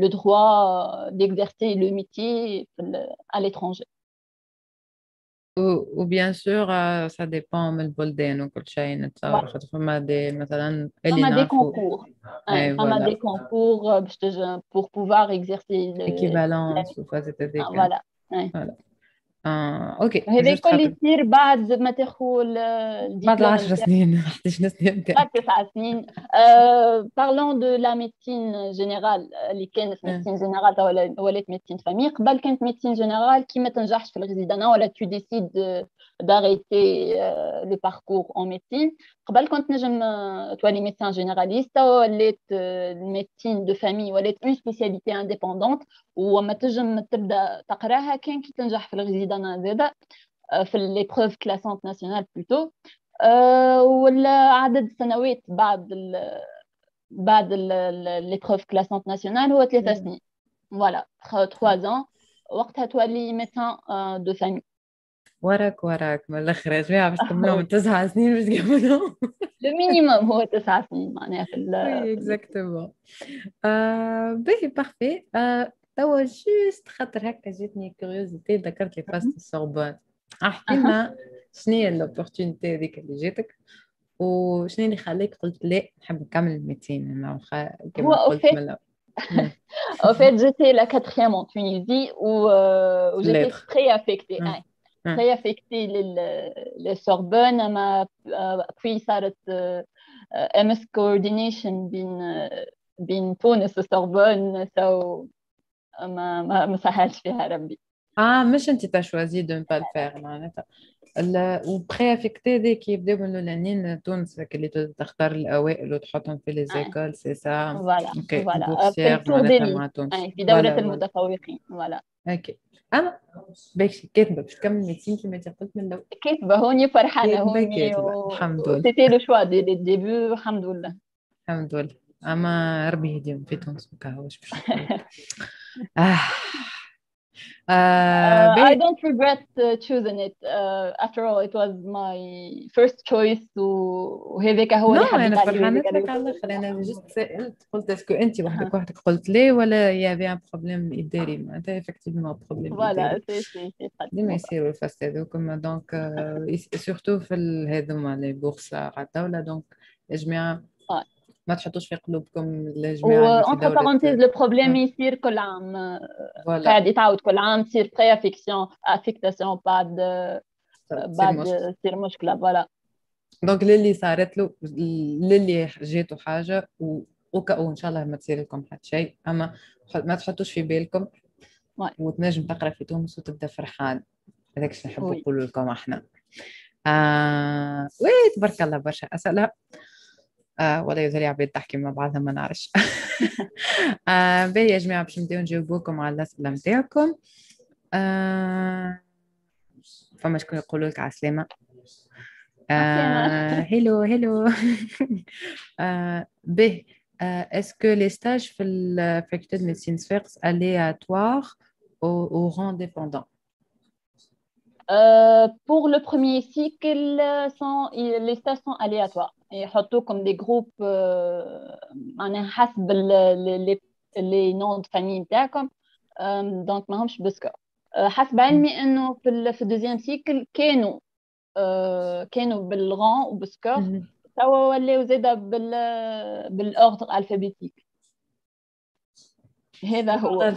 le droit d'exercer le métier à l'étranger. Ou bien sûr, ça dépend de Bolden ou Colchain. On a des concours. Des concours pour pouvoir exercer l'équivalence. Voilà. Ok. هذا الكل يصير بعد ما تاخذ بعد 10 سنين 11 سنين بعد 9 سنين parlons de la médecine générale اللي كانت ميديسين جينيرال ولات ميديسين فامي قبل كانت ميديسين جينيرال كي ما تنجحش في الريزيدانا ولا tu décides d'arrêter le parcours en médecine قبل كنت نجم تولي ميديسين جينيراليست ولات الميديسين دو فامي ولات اون سبيسياليتي انديبوندونت وما تنجم تبدا تقراها كان كي تنجح في الريزيدانا في الإبروف كلاسانت ناسيونال بلوتو ولا عدد سنوات بعد بعد l'épreuve classante nationale هو 3 سنين voilà 3 ans وقتها تولي médecin de famille. وراك من الاخر يا جماعه باش تكملوا 9 سنين باش تكملوا لو مينيموم هو 9 سنين معناها في وي اكزاكتومون باهي بارفي توا جوست خاطر هكا جاتني كيوريوزيتي ذكرت لي فاست السوربون احكي لنا شنو هي الاوبورتونيتي هذيك اللي جاتك وشنو اللي خلاك قلت لا نحب نكمل الميديسين انا كيما قلت من الاول. En fait, j'étais la 4e en Tunisie où j'étais très affectée. Très affectée les Sorbonne, puis ça a MS coordination bin Tunis Sorbonne, ça ما سهلش فيها ربي. مش انت تشوازي دو با الفير معناتها وبري افيكتي دي كي يبداو من الاولانيين تونس اللي تختار الاوائل وتحطهم في لي زيكول سي سا فوالا في دوره المتفوقين فوالا اوكي انا باش كاتبه باش تكمل ميديسين كيما قلت من الاول كاتبه هوني فرحانه هوني الحمد لله سيتي لو شوا دي ديبي الحمد لله الحمد لله اما ربي يهديهم في تونس مكاهوش باش I don't regret choosing it. After all, it was my first choice. وهذاك هو اللي حبيت أنا just سألت قلت أسكو أنت وحدك قلت ليه ولا يا في problem إداري ما تعرف effectivement problem. Voilà, c'est. دي ما يصير الفساد وكما donc surtout في هذوما اللي بورصة عطاولة donc الجميع. ما تحطوش في قلوبكم الجماعة. وانت بارنتيز لو بروبليم يصير كل عام قاعد يتعاود كل عام تصير بري افيكتاسيون بعد تصير مشكلة فوالا. دونك للي صارت له للي جاتو حاجة وكأو إن شاء الله ما تصير لكم حتى شيء أما ما تحطوش في بالكم وتنجم تقرأ في تونس وتبدأ فرحان هذاك الشيء نحب نقول لكم احنا. وي تبارك الله برشا أسئلة. ولا يزال عباد تحكي مع بعضها ما نعرفش. باهي يا جماعة باش نبداو نجاوبوكم على الأسئلة نتاعكم. فما شكون يقولولك عالسلامة. هيلو هيلو. باهي اسكو لي ستاج في الفاكولتي دو ميديسين سفاقس الياتوار أو ران ديبوندون؟ Pour le premier cycle, les stages sont aléatoires. Ils mettent comme des groupes, les noms de famille. Donc, ما همش بسكر. حسب علمي إنه في deuxième cycle كانوا بالران وبسكر. سوا ولا زادا بالordre alphabétique. هذا هو.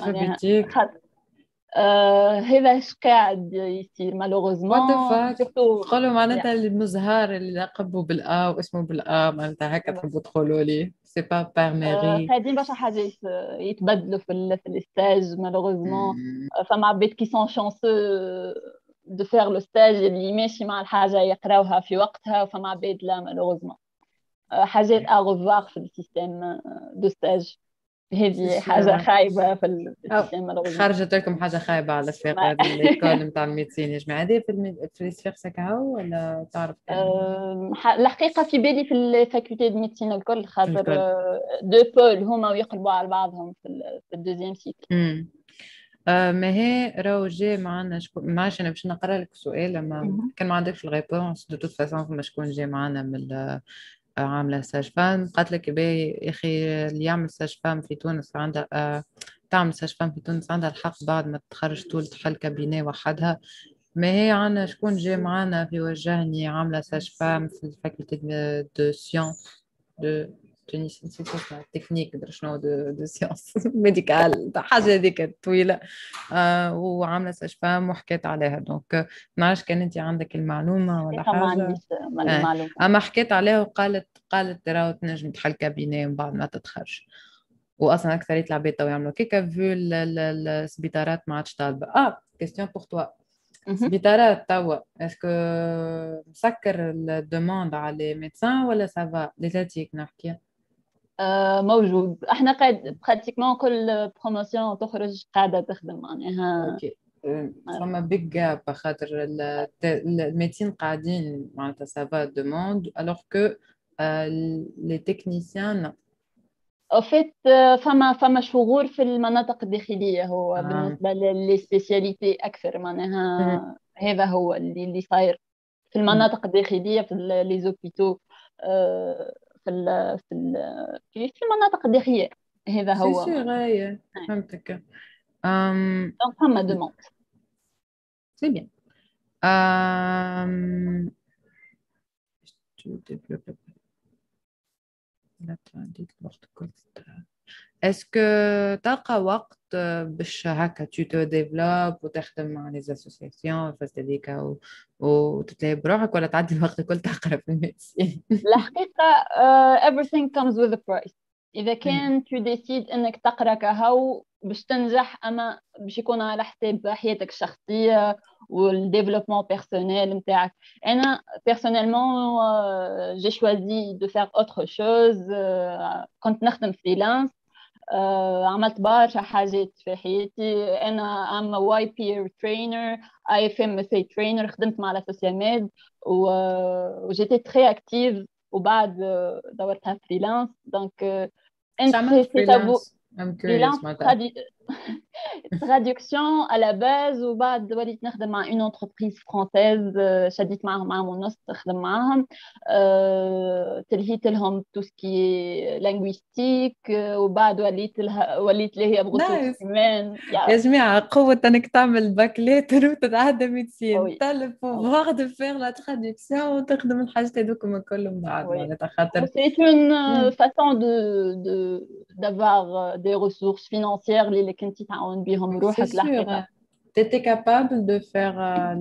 هذا اش قاعد يصير مالوغوزمون تقولوا معناتها المزهار اللي لقبوا بالا واسمه بالا معناتها هكا تحبوا تقولوا لي سي با بار ميري قاعدين برشا حاجات يتبدلوا في الستاج مالوغوزمون فما عباد كي سون شانسو دو فير لو ستاج اللي ماشي مع الحاجه يقراوها في وقتها فما عباد لا مالوغوزمون حاجات اغوفوار في السيستيم دو ستاج هذه حاجه خايبه في خرجت لكم حاجه خايبه على السفاق هذه الكول نتاع الميديسين يا جماعه هذه في السفاق سكا ولا تعرف الحقيقه في بالي في الفاكولتي دو ميديسين الكل خاطر دو بول هما ويقلبوا على بعضهم في الدوزيام سيكل ما هي راهو جاي معنا شكون معاش انا باش نقرا لك سؤال اما كان ما عندكش الريبونس دو توت فاسون فما شكون جاي معنا من عامله ساج فام قالت لك باهي اخي اللي يعمل ساج فام في تونس عندها تعمل ساج فام في تونس عندها الحق بعد ما تتخرج طول تحل كابينه وحدها ما هي عنا شكون جاي معانا في وجهني عامله ساج فام في الفاكولتي دو سيونس دو تونس نسيت التكنيك درا شنو دو سيونس ميديكال حاجه هذيك طويله وعامله ساج فام وحكيت عليها دونك نعرفش كان انت عندك المعلومه ولا حاجه اما حكيت عليها وقالت راهو تنجم تحل كابينه من بعد ما تتخرج واصلا اكثريه العباد تو يعملوا كيكا فيو السبيطارات ما عادش طالبه كيستيون بور توا السبيطارات توا اسكو مسكر الدوموند على ميدسان ولا سافا ليزاتيك نحكي موجود احنا قاعد براتيكمون كل بروموسيون تخرج قاعده تخدم معناها اوكي فما بيج جاب خاطر الميديسين قاعدين معناتها سافا دوموند الوغ كو لي تكنيسيان وفات فما شغور في المناطق الداخلية هو بالنسبة للي سبيسياليتي أكثر معناها هذا هو اللي صاير في المناطق الداخلية في لي زوبيتو في المناطق الداخلية هذا هو. سي فهمتك. دونك فما دوموند. سي بيان. Est-ce que tu as un temps que tu te développes ou tu as des associations ou tu as des programmes ou tu as des temps que tu as des médecine? La réalité, everything comes with a price. إذا كان tu décides أنك تقرأ كهو باش تنجح أما باش يكون على حساب حياتك الشخصية والديفلوبمون بيرسونيل نتاعك. أنا personnellement j'ai choisi de faire autre chose. كنت نخدم فريلانس عملت برشا حاجات في حياتي. أنا I'm a YPR trainer, IFMSA trainer. خدمت مع لا سوسيال ميد و j'étais très active وبعد دورتها فريلانس. دونك انت traduction à la base ou bah وليت نخدم مع une entreprise française شديت معهم ونص نخدم معهم تلهيت لهم tout ce qui est linguistique وبعد وليت اللي هي بغيت كمان يا جماعه قوه انك تعمل باكليتر وتتعدى ميديسين تلف pouvoir de faire la traduction وتخدم الحاجات هذوك كلهم بعض معناتها خاطر c'est une façon de d'avoir des ressources financières اللي كنت تعاون بهم روحك لحقيقة. T'étais capable de faire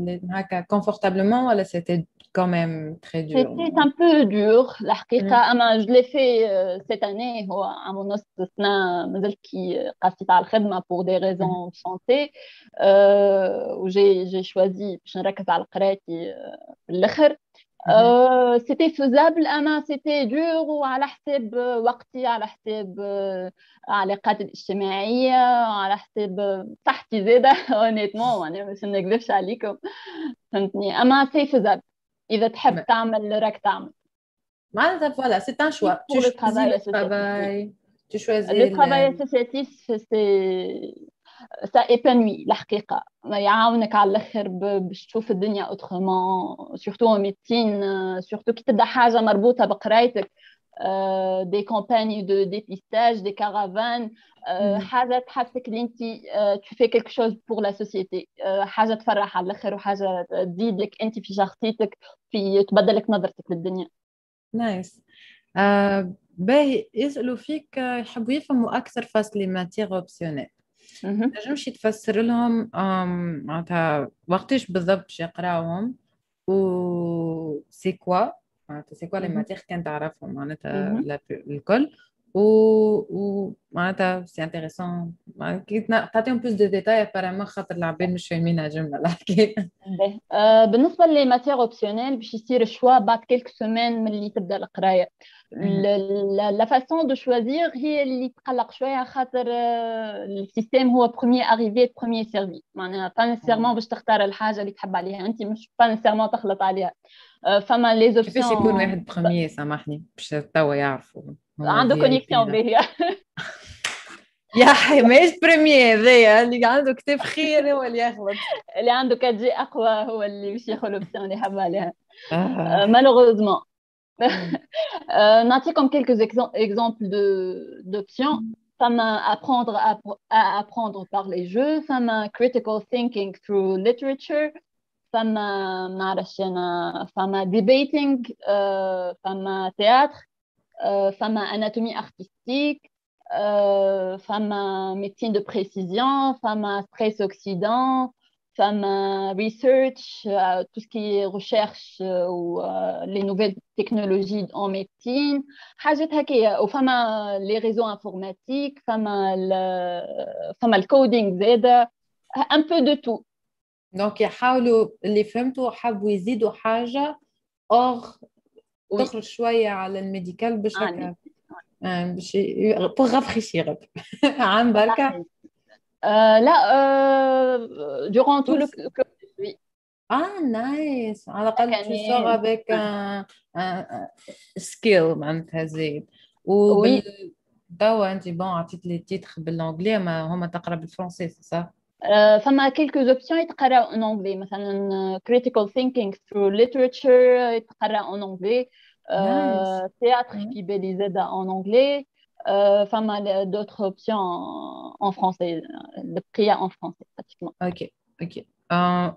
les hacks confortablement ou c'était quand même très dur? C'était un peu dur لحقيقة. أما je l'ai fait cette année. هو عام ونص سنة مازلت كي قاصت على الخدمة pour des raisons de santé. و j'ai choisi باش نركز على قرايتي بالآخر. C'était faisable, أما c'était dur وعلى حساب وقتي على حساب علاقات الاجتماعية على حساب صحتي زادة honnêtement يعني مش نكذبش عليكم فهمتني أما c'est faisable إذا تحب تعمل راك تعمل معناتها voilà c'est un choix tu choisis le travail tu choisis le travail associatif c'est ça épanouit la حقيقة ما يعاونك على الآخر باش تشوف الدنيا أوترومون surtout en médecine surtout كي تبدا حاجة مربوطة بقرايتك des campagnes de dépistage des caravanes حاجة تحسك اللي أنت tu fais quelque chose pour la société حاجة تفرح على الآخر وحاجة تزيد لك أنت في شخصيتك في تبدل لك نظرتك للدنيا. نايس. باهي يسألوا فيك يحبوا يفهموا أكثر فاس لي ماتيغ أوبسيونيل. نجم شي تفسر لهم معناتها وقتاش بالضبط باش يقراوهم و سي كوا معناتها سي كوا لي ماتيغ كان تعرفهم معناتها الكل و معناتها سي انتيريسون تعطيهم بلوس دو ديتاي ابارامون خاطر العباد مش فاهمينها جمله الحكايه. بالنسبه لي ماتيغ اوبسيونيل باش يصير الشوا بعد كيلك سومان ملي تبدا القرايه لا فاسون دو شوازيغ هي اللي تقلق شويه خاطر السيستم هو بروميير اريفي بروميير سيرفي معناها با نيسيرمون باش تختار الحاجه اللي تحب عليها انت مش با نيسيرمون تخلط عليها فما لي زوبسيون كيفاش يكون واحد بروميير سامحني باش توا يعرفوا عنده كونيكسيون به يا حماش بريمير هذايا اللي عنده كتاب خير هو اللي يخلط اللي عنده 4G اقوى هو اللي باش ياخذ الاوبسيون اللي حب عليها مالوغوزمون. نعطيكم quelques exemples d'options. Femme apprendre à apprendre par les jeux, femme critical thinking through literature, femme narration, femme debating, femme théâtre, femme anatomie artistique, femme médecine de précision, femme stress oxydant. Femme research, tout ce qui est recherche ou les nouvelles technologies en médecine. حاجات هكية. وفما les réseaux informatiques, فما le coding زادة. Un peu de tout. Donc يحاولوا اللي فهمتوا حابوا يزيدوا حاجة hors تخرج شوية على الميديكال باش باش pour rafraîchir عن بركة. Durant tout le cursus, oui. Ah, nice. À la fin, tu sors avec un skill, man, t'as dit. Ou bon, les titres en anglais, mais on t'apprend le français, c'est ça? Il y a quelques options qui t'apprennent en anglais. Par exemple, critical thinking through literature, t'apprennent en anglais. Théâtre qui bélisait en anglais. Il y a d'autres options en français, le prière en français pratiquement. Ok.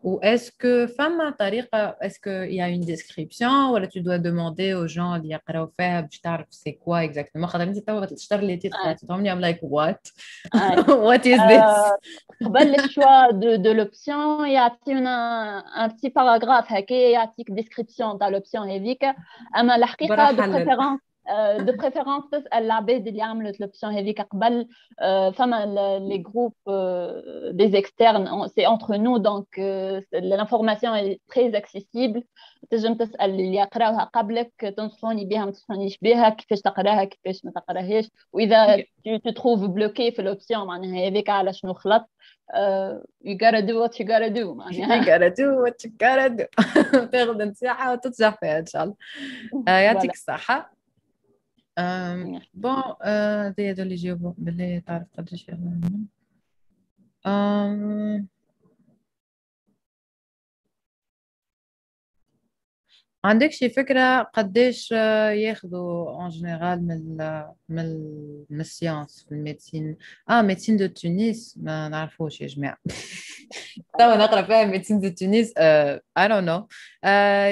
Ou est-ce que femme tariqa, est-ce qu'il y a une description ou là tu dois demander aux gens d'y accroître pour savoir c'est quoi exactement. Quand même tu vas acheter les titres, tu vas me dire like what is this? Avant le choix de l'option, il y a un petit paragraphe qui il y a une description de l'option هذيك. اما الحقيقه de préférence elle l'abbé de l'âme l'option هذيك قبل les groupes des externes c'est entre nous donc l'information est très accessible تنجم تسال اللي يقراوها قبلك تنصحوني بها ما تنصحونيش بها كيفاش تقراها كيفاش ما تقراهاش واذا tu te trouves bloqué في l'option معناها هذيك على شنو خلط you gotta do what you gotta do معناها تاخذ نصيحه وتتجه فيها ان شاء الله يعطيك الصحه بون دي هذو اللي يجيو باللي تعرف قداش يعملوا عندك شي فكره قداش ياخذوا اون جينيرال من السيانس في الميديسين ميديسين دو تونس ما نعرفوش يا جماعه توا نقرا فيها ميديسين دو تونس اي دون نو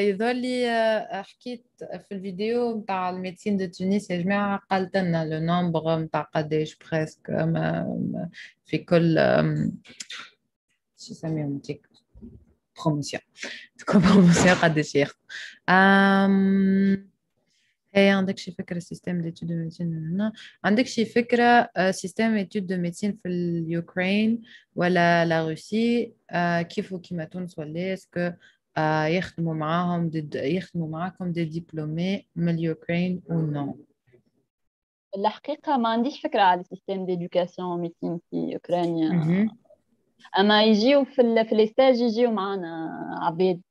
يظهر لي حكيت في الفيديو نتاع الميديسين دو تونس يا جماعه قالت لنا لو نومبر نتاع قداش بريسك في كل شو يسميهم تيك promotion. Promotion à déchirer. Et عندك شي فكرة système d'études de médecine non. عندك شي فكرة système d'études de médecine في l'Ukraine ou la Russie. كيف وكيما تونس ولا est-ce que يخدموا معاكم des diplômés من اليوكرين ou non. الحقيقة ما عنديش فكرة على système d'éducation médecine في أوكرانيا. اما يجيو في لي ستاج يجيو معنا عبيد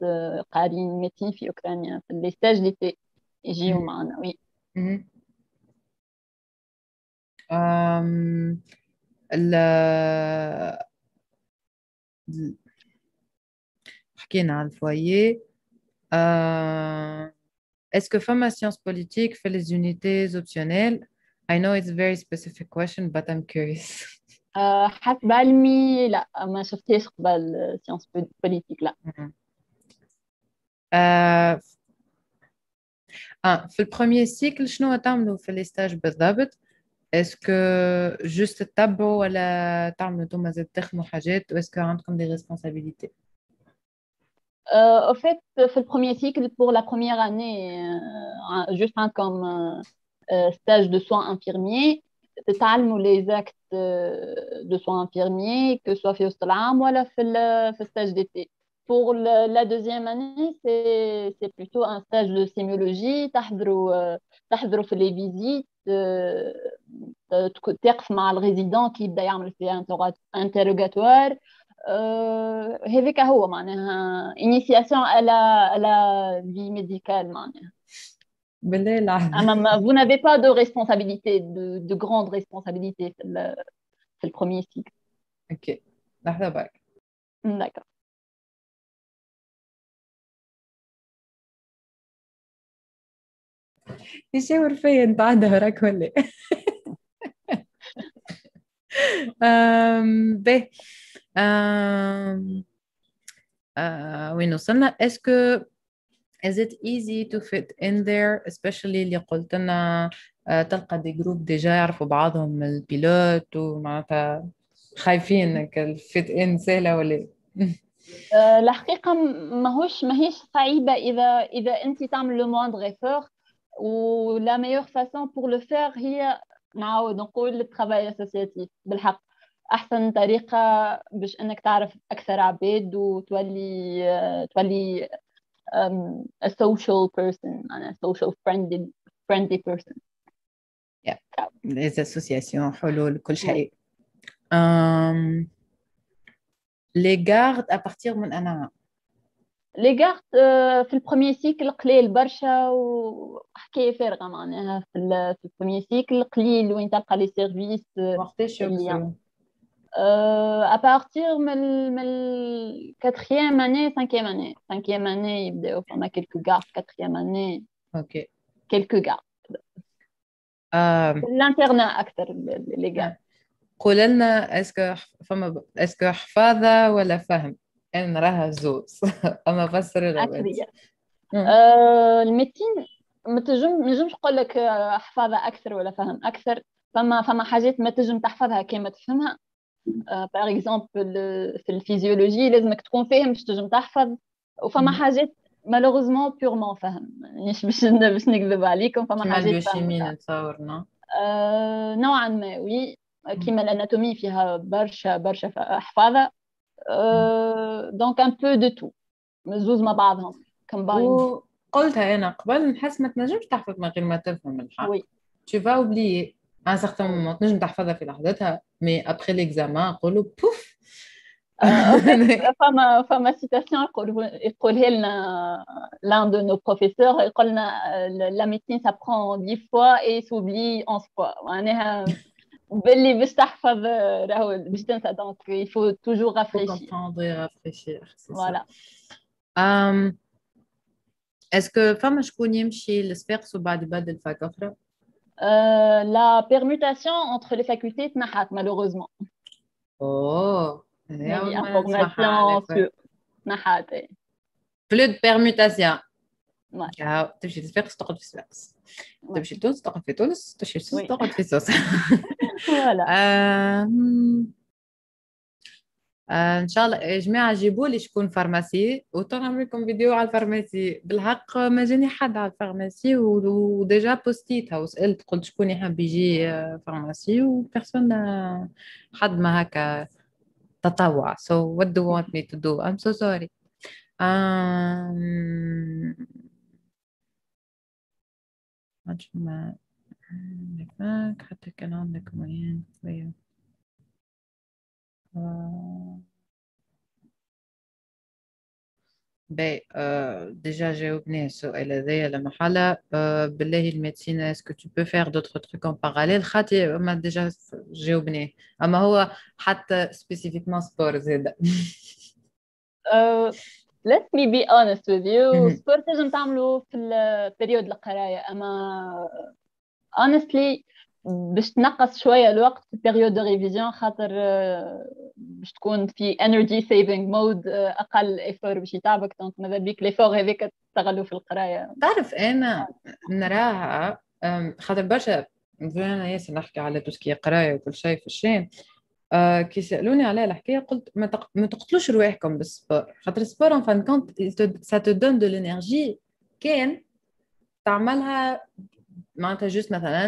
قارين ميتين في اوكرانيا في لي ستاج اللي يجيو معنا وي حكينا على الفوايي اسكو فما سيونس بوليتيك في لي يونيتيز اوبسيونيل I know it's a very specific question but I'm curious حسب علمي لا ما شفتيش قبل سيانس بوليتيك لا في البروميير سيكل شنو تعملوا في لي ستاج بالضبط اسكو جوست تتبعوا ولا تعملوا انتوما زاد تخدموا حاجات واسكو عندكم دي ريسبونسابيليتي او فيت في البروميير سيكل بور لا بروميير اني جوست عندكم ستاج دو سوان انفيرميي تتعلموا لي زاكت de soins infirmiers, que ce soit fait au Stalam ou au stage d'été. Pour la deuxième année, c'est plutôt un stage de sémiologie, تحضروا في les visites, تقف مع الريزيدون qui يبدا يعمل في interrogatoire. هذيك هو معناها initiation à la vie médicale معناها. Vous n'avez pas de responsabilité, de grande responsabilité, c'est le premier cycle. Ok, d'accord. Ici, vous faites une part de racoler. Oui, nous sommes là. Est-ce que Is it easy to fit in there, especially اللي قلت لنا تلقى دي جروب ديجا يعرفوا بعضهم البيلوت ومعناتها خايفين انك الفيت ان سهله ولا الحقيقه ماهيش صعيبه اذا انت تعمل لو موندغ ايفور ولا ميور فاسون بور لو فير هي نعاود نقول الترافاي اسوسياتيف بالحق احسن طريقه باش انك تعرف اكثر عباد وتولي a social person and a social friendly person. Yeah. Les associations, حلول, كل شيء. Les gardes à partir من أنا. Les gardes في البروميير سيكل قليل برشا وحكاية فارغة معناها في البروميير سيكل قليل وين تلقى لي سيرفيس مختلفة. À partir de 4e année, 5e année. 5e année, on a quelques gardes. 4e année, okay. Quelques gardes. L'internat, les gardes. قولنا est-ce que حفاظة ولا فهم؟ أنا راها زوز. أما فسر الغد. المتين متجمش قل لك حفاظة أكثر ولا فهم أكثر. فما حاجات ما تجم تحفظها كما تفهمها. Par exemple, la physiologie, il faut que tu fasses, tu dois comprendre. Malheureusement, purement comprendre. Je ne vais pas te dire. Comme la biochimie, non? نوعاً ما, oui. Comme l'anatomie, il y a برشا حفاظة. Donc, un peu de tout. زوز مع بعضهم. قلتها أنا قبل نحس ما تنجمش تحفظ من غير ما تفهم الحاجة. Tu vas oublier. À un certain moment, je ne parle pas de la mais après l'examen, on le pouf. Ma citation, l'un de nos professeurs, la médecine s'apprend 10 fois et s'oublie 11 fois. Donc, il faut toujours rafraîchir. Il faut comprendre et rafraîchir. Voilà. Est-ce que femme, je connais chez le sphère sous bas de bas de la la permutation entre les facultés تنحت malheureusement. Oh. تنحت. Plus de permutation. Ouais. تمشي للسفاقس تقعد في السفاقس. تمشي لتونس تقعد في تونس. تمشي لتونس تقعد في تونس. Voilà. ان شاء الله يا جماعه جيبوا لي شكون فارماسي وتنعمل لكم فيديو على الفارماسي. بالحق ما جاني حد على الفارماسي وديجا بوستيتها وسالت قلت شكون يحب يجي فارماسي وبيرسون حد ما هكا تطوع. So what do you want me to do? I'm so sorry. ما حتى كان عندك وين déjà j'ai oublié ce LD à la mahala. Belay il médecine, est-ce que tu peux faire d'autres trucs en parallèle? Déjà j'ai oublié. Amahoua, hâte spécifiquement sport zeda. Let me be honest with you. Sport c'est un tamlo في البريود القراية. أما honestly باش تنقص شويه الوقت في بيريود دو ريفيزيون خاطر باش تكون في انرجي سيفينغ مود اقل ايفور باش يتعبك دونك ماذا بيك ليفور هذاك تستغلو في القرايه. تعرف انا نراها خاطر برشا انا ياسر نحكي على توسكي قرايه وكل شيء في الشين كي سالوني على الحكايه قلت ما تقتلوش رواحكم بالسبور خاطر السبور ان فان كونت سا تو دون دو لينيرجي كان تعملها معناتها juste مثلا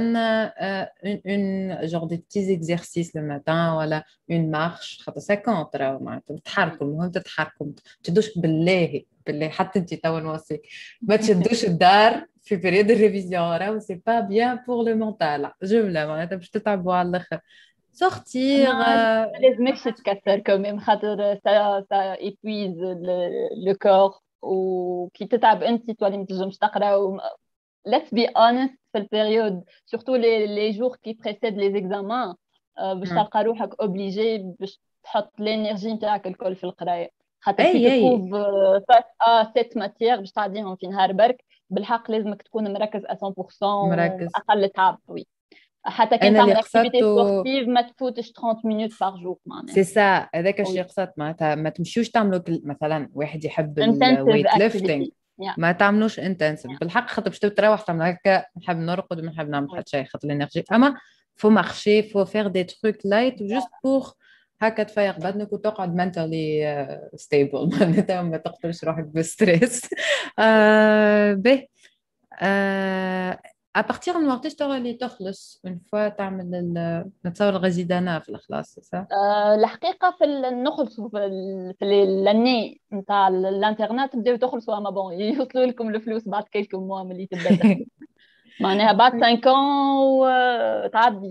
une genre des petits exercices le matin ولا une marche خاطر ça compte راهو معناتها تتحركوا المهم تتحركوا تشدوش بالله حتى انت توا نوصيك ما تشدوش الدار في بريود الريفيزيون راهو سي با بيان بور لو مونتال جمله معناتها باش تتعبوا على الاخر sortir لازمكش تتكسر كوميم خاطر ça épuise le corps وكي تتعب انت تولي ما تنجمش تقرا. Let's be honest, cette période, surtout les jours qui précèdent les examens, باش تلقى روحك obligé باش تحط l'énergie نتاعك الكل في القراية. حتى كي تشوف cette matière باش تعديهم في نهار برك بالحق لازمك تكون مركز 100% أقل تعب. Oui. حتى كي تعمل activité sportive ما تفوتش 30 minutes par jour معناها. C'est ça. هذاك الشيء قصدت معناتها ما تمشيوش تعملوا مثلا واحد يحب الويت ليفتينغ. Yeah. ما تعملوش انتنسيف yeah. بالحق خاطر باش تروح تعمل هكا نحب نرقد ونحب نعمل حتى شيء خاطر الانرجي اما فو مارشي فو فير دي تروك لايت جوست بور هكا تفيق بدنك وتقعد منتالي ستيبل معناتها ما تقتلش روحك بالستريس. باهي ا partir من وقتاش ترى اللي تخلص اون فوا تعمل نتصور الغزيدانه في الاخلاص صح؟ الحقيقه في نخلصوا في الاني نتاع الانترنت تبداو تخلصوا اما بون يوصلوا لكم الفلوس بعد كيلكو موا ملي تبدا معناها بعد 5 ans تعدي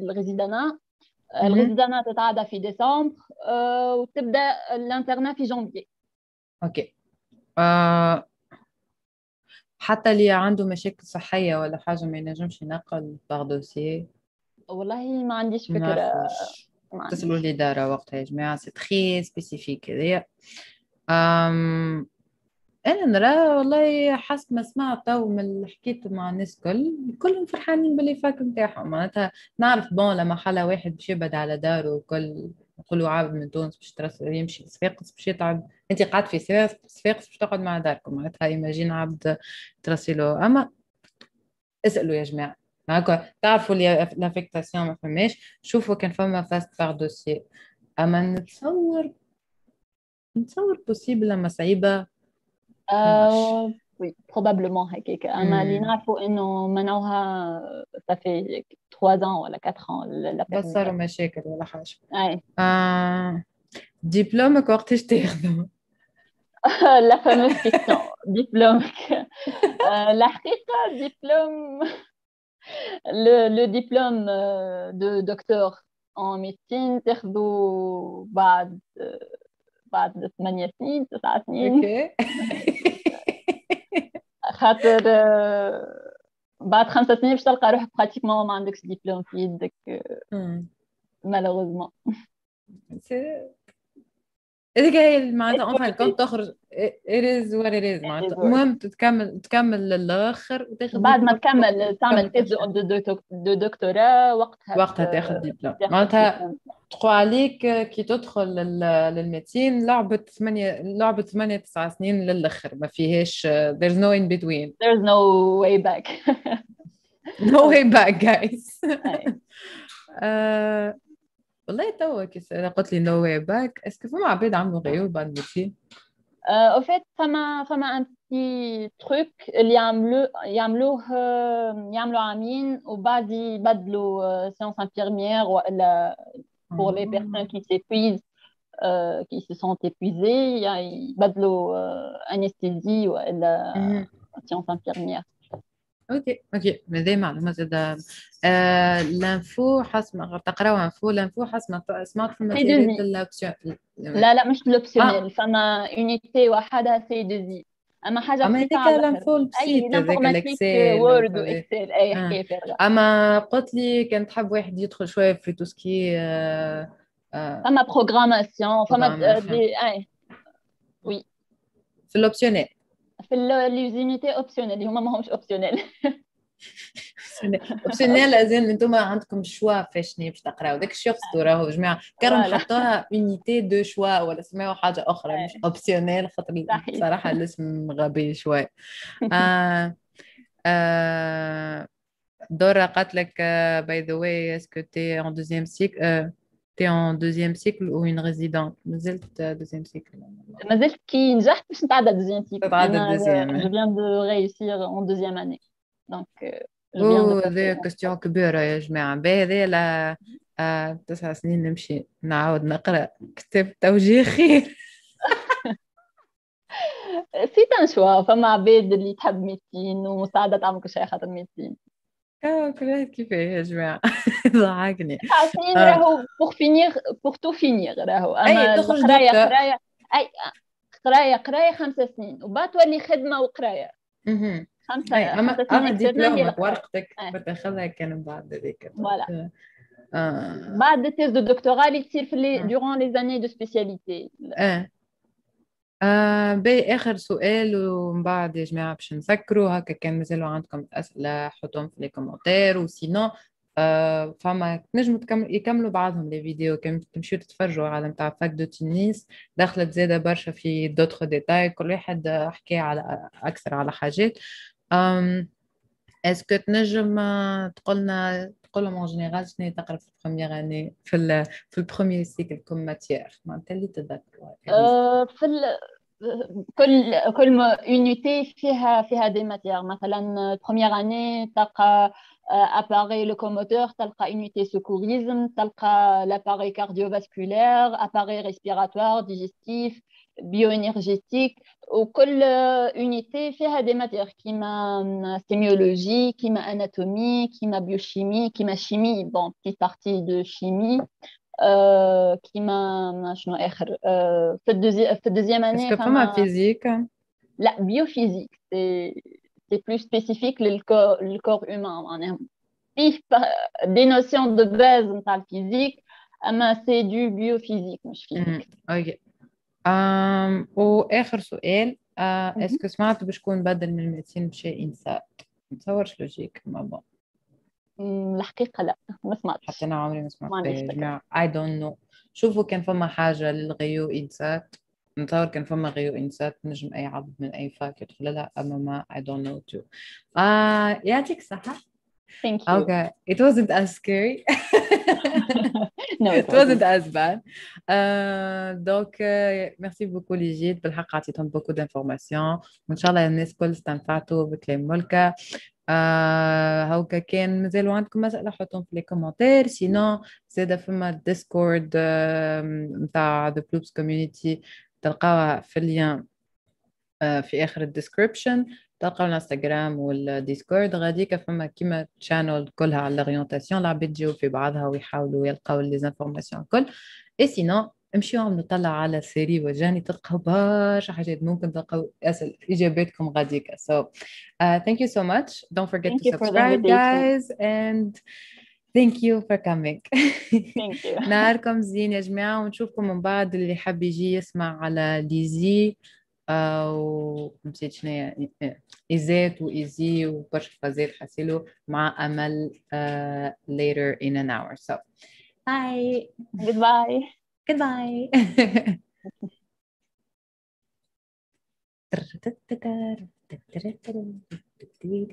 الغزيدانه تتعدى في ديسمبر وتبدا الانترنت في جانفي. اوكي حتى اللي عنده مشاكل صحية ولا حاجة ما ينجمش ينقل باغ دوسي. والله ما عنديش فكرة. اتصلوا الإدارة وقتها يا جماعة، سي تري سبيسيفيك هذايا. أنا نرى والله حسب ما سمعت أو من اللي حكيت مع الناس كلهم فرحانين بالإفاق نتاعهم. معناتها نعرف بون لما حالة واحد باش يبعد على داره وكل نقولوا عابد من تونس باش يمشي لصفاقس باش يتعب، أنت قاعد في صفاقس باش تقعد مع داركم. معناتها يماجين عبد ترسلوه، أما اسألوا يا جماعة هاكا تعرفوا لافيكتاسيون ما فماش، شوفوا كان فما فاست باغ دوسي. أما نتصور بوسيبل لما صعيبة oui, probablement. Ça fait 3 ans ou 4 ans. Diplôme cortège terme. La fameuse question. Diplôme. Le diplôme de docteur en médecine, بعد 8 سنين 9 سنين. خاطر بعد 5 سنين باش تلقى روحك براتيكمون ما عندكش ديبلوم في يدك مالوغوزمون. هذيك هي معناتها اون فان كونت تخرج إريز وريز معناتها. المهم تكمل للاخر وتاخذ، بعد ما تكمل تعمل تيز دو دكتوراه، وقتها تاخذ دبلوم. معناتها تقوا عليك كي تدخل للميديسين لعبة 8-9 سنين للاخر، ما فيهاش there's no in between, there's no way back. No way back guys. والله توا كي قلت لي نو واي باك، اسكو فما عباد عملوا غيوب بعد الميتين؟ او فيت فما ان بتي تروك اللي يعملوه عامين وبعد يبدلوا سيونس انفيرميير ولا pour les personnes qui se sont épuisées يبدلوا انستيزي ولا سيونس انفيرميير. اوكي ماذا معلومه زاد لانفو حسب تقراو لانفو حسب سمعت في مساله الاوبسيون. لا مش الاوبسيونيل، فما يونيتي وحدها سي دو زي. اما حاجه تاع لانفو بسيط هذاك الاكسل وورد واكسل اي حكايه فارغه. اما قلت لي كان تحب واحد يدخل شويه في تو سكي فما بروغراماسيون فما دي وي في الاوبسيونيل في اليوزينيتي اوبسيونيل. هما ماهمش اوبسيونيل. اوبسيونيل ازين انتوما عندكم شوا فاش نيش تقراو داك الشيء خصو راهو جماعه كانوا حطوها يونيتي دو شوا ولا سماو حاجه اخرى مش اوبسيونيل، خاطر صراحه الاسم غبي شوي. دورا قالت لك باي ذا واي اسكو تي اون دوزيام سيكل ou une résidente مازلت deuxième cycle. مازلت كي نجحت باش نتعدى deuxième cycle. Je viens de réussir en deuxième année. Donc هذه question كبيرة يا جماعة. بهذه لا 9 سنين نمشي نعاود نقرأ كتاب توجيه خير. سي تان شوا فما عباد اللي تحب ميديسين ومساعدة تعمق شيء خاطر ميديسين. كل واحد كيفاه يا جماعة. ضحكني. سنين راهو pour tout finir راهو. أما قراية أي قراية 5 سنين وبعد تولي خدمة وقراية. أما دبلومك ورقتك بتاخذها كان بعد ذيك. فوالا. بعد التيز دو دكتوراه اللي تصير في durant les années de spécialité. باي اخر سؤال ومن بعد يا جماعه باش نسكروا. هكا كان مازالوا عندكم اسئله حطوهم في لي كومونتير وسينو فما تنجموا يكملوا بعضهم لي فيديو كان تمشيو تتفرجوا على نتاع فاك دو تونس. دخلت زاده برشا في دوتر ديتاي، كل واحد حكى على اكثر على حاجات. اسكو تنجم تقولنا اون جينيرال شنو تقرا في البروميير اني في البروميير سيكل كوم ماتيير معناتها اللي تذكروا في كل يونيتي فيها دي ماتيير. مثلا بروميير اني تلقى اباري لوكوموتور، تلقى يونيتي سوكوريزم، تلقى لاباري كارديوفاسكولير، اباري ريسبيراتوار، ديجيستيف، بيوانرجيتيك، وكل يونيتي فيها دي ماتير كيما سيميولوجي، كيما اناتومي، كيما بيوشيمي، كيما شيمي بون بتيت بارتي دو شيمي، كيما شنو اخر في الدوزيام اني. فما فيزيك La biophysique, c'est plus spécifique le corps humain. Des notions de base dans la physique, c'est du biophysique, مش physique. OK. وآخر سؤال est-ce que سمعت بشكون بدل من الميديسين مشى إنساء؟ متصورش لوجيك ما بقى. الحقيقة لا ما سمعتش. حتى أنا عمري ما سمعت. ما I don't know. شوفوا كان فما حاجة للغيو إنساء. نتصور كان فما غيو إنسات نجم أي عبد من أي فاك يدخلها أما ما I don't know too. يعطيك صحة. Thank you. Okay, it wasn't as scary. No, it wasn't as bad. Donc, merci beaucoup Ligid. بالحق عطيتهم beaucoup d'informations. وإن شاء الله الناس كل استنفعتوا بكلام ملكة. هاوكا كان مازالوا عندكم مسألة حطوهم في الكومنتات. سينو زاد فما الديسكورد متاع the Ploops community. تلقاها في اللين في آخر الديسكريبشن. تلقاو الانستغرام والديسكورد غاديك فما كيما تشانل كلها على الاورينتاسيون العباد يجيو في بعضها ويحاولوا يلقاو لي زانفورماسيون الكل اي سينو امشيو عم نطلع على سيري وجاني تلقاو برشا حاجات ممكن تلقاو اسئله اجاباتكم غاديك so thank you so much don't forget to subscribe guys and thank you for coming. Thank you. نهاركم زين يا جماعه ونشوفكم من بعد اللي حاب يجي يسمع على ديزي أو نسيت شنيا إزات وإزي وبرشا فازات حاسيلو مع أمل later in an hour so bye goodbye goodbye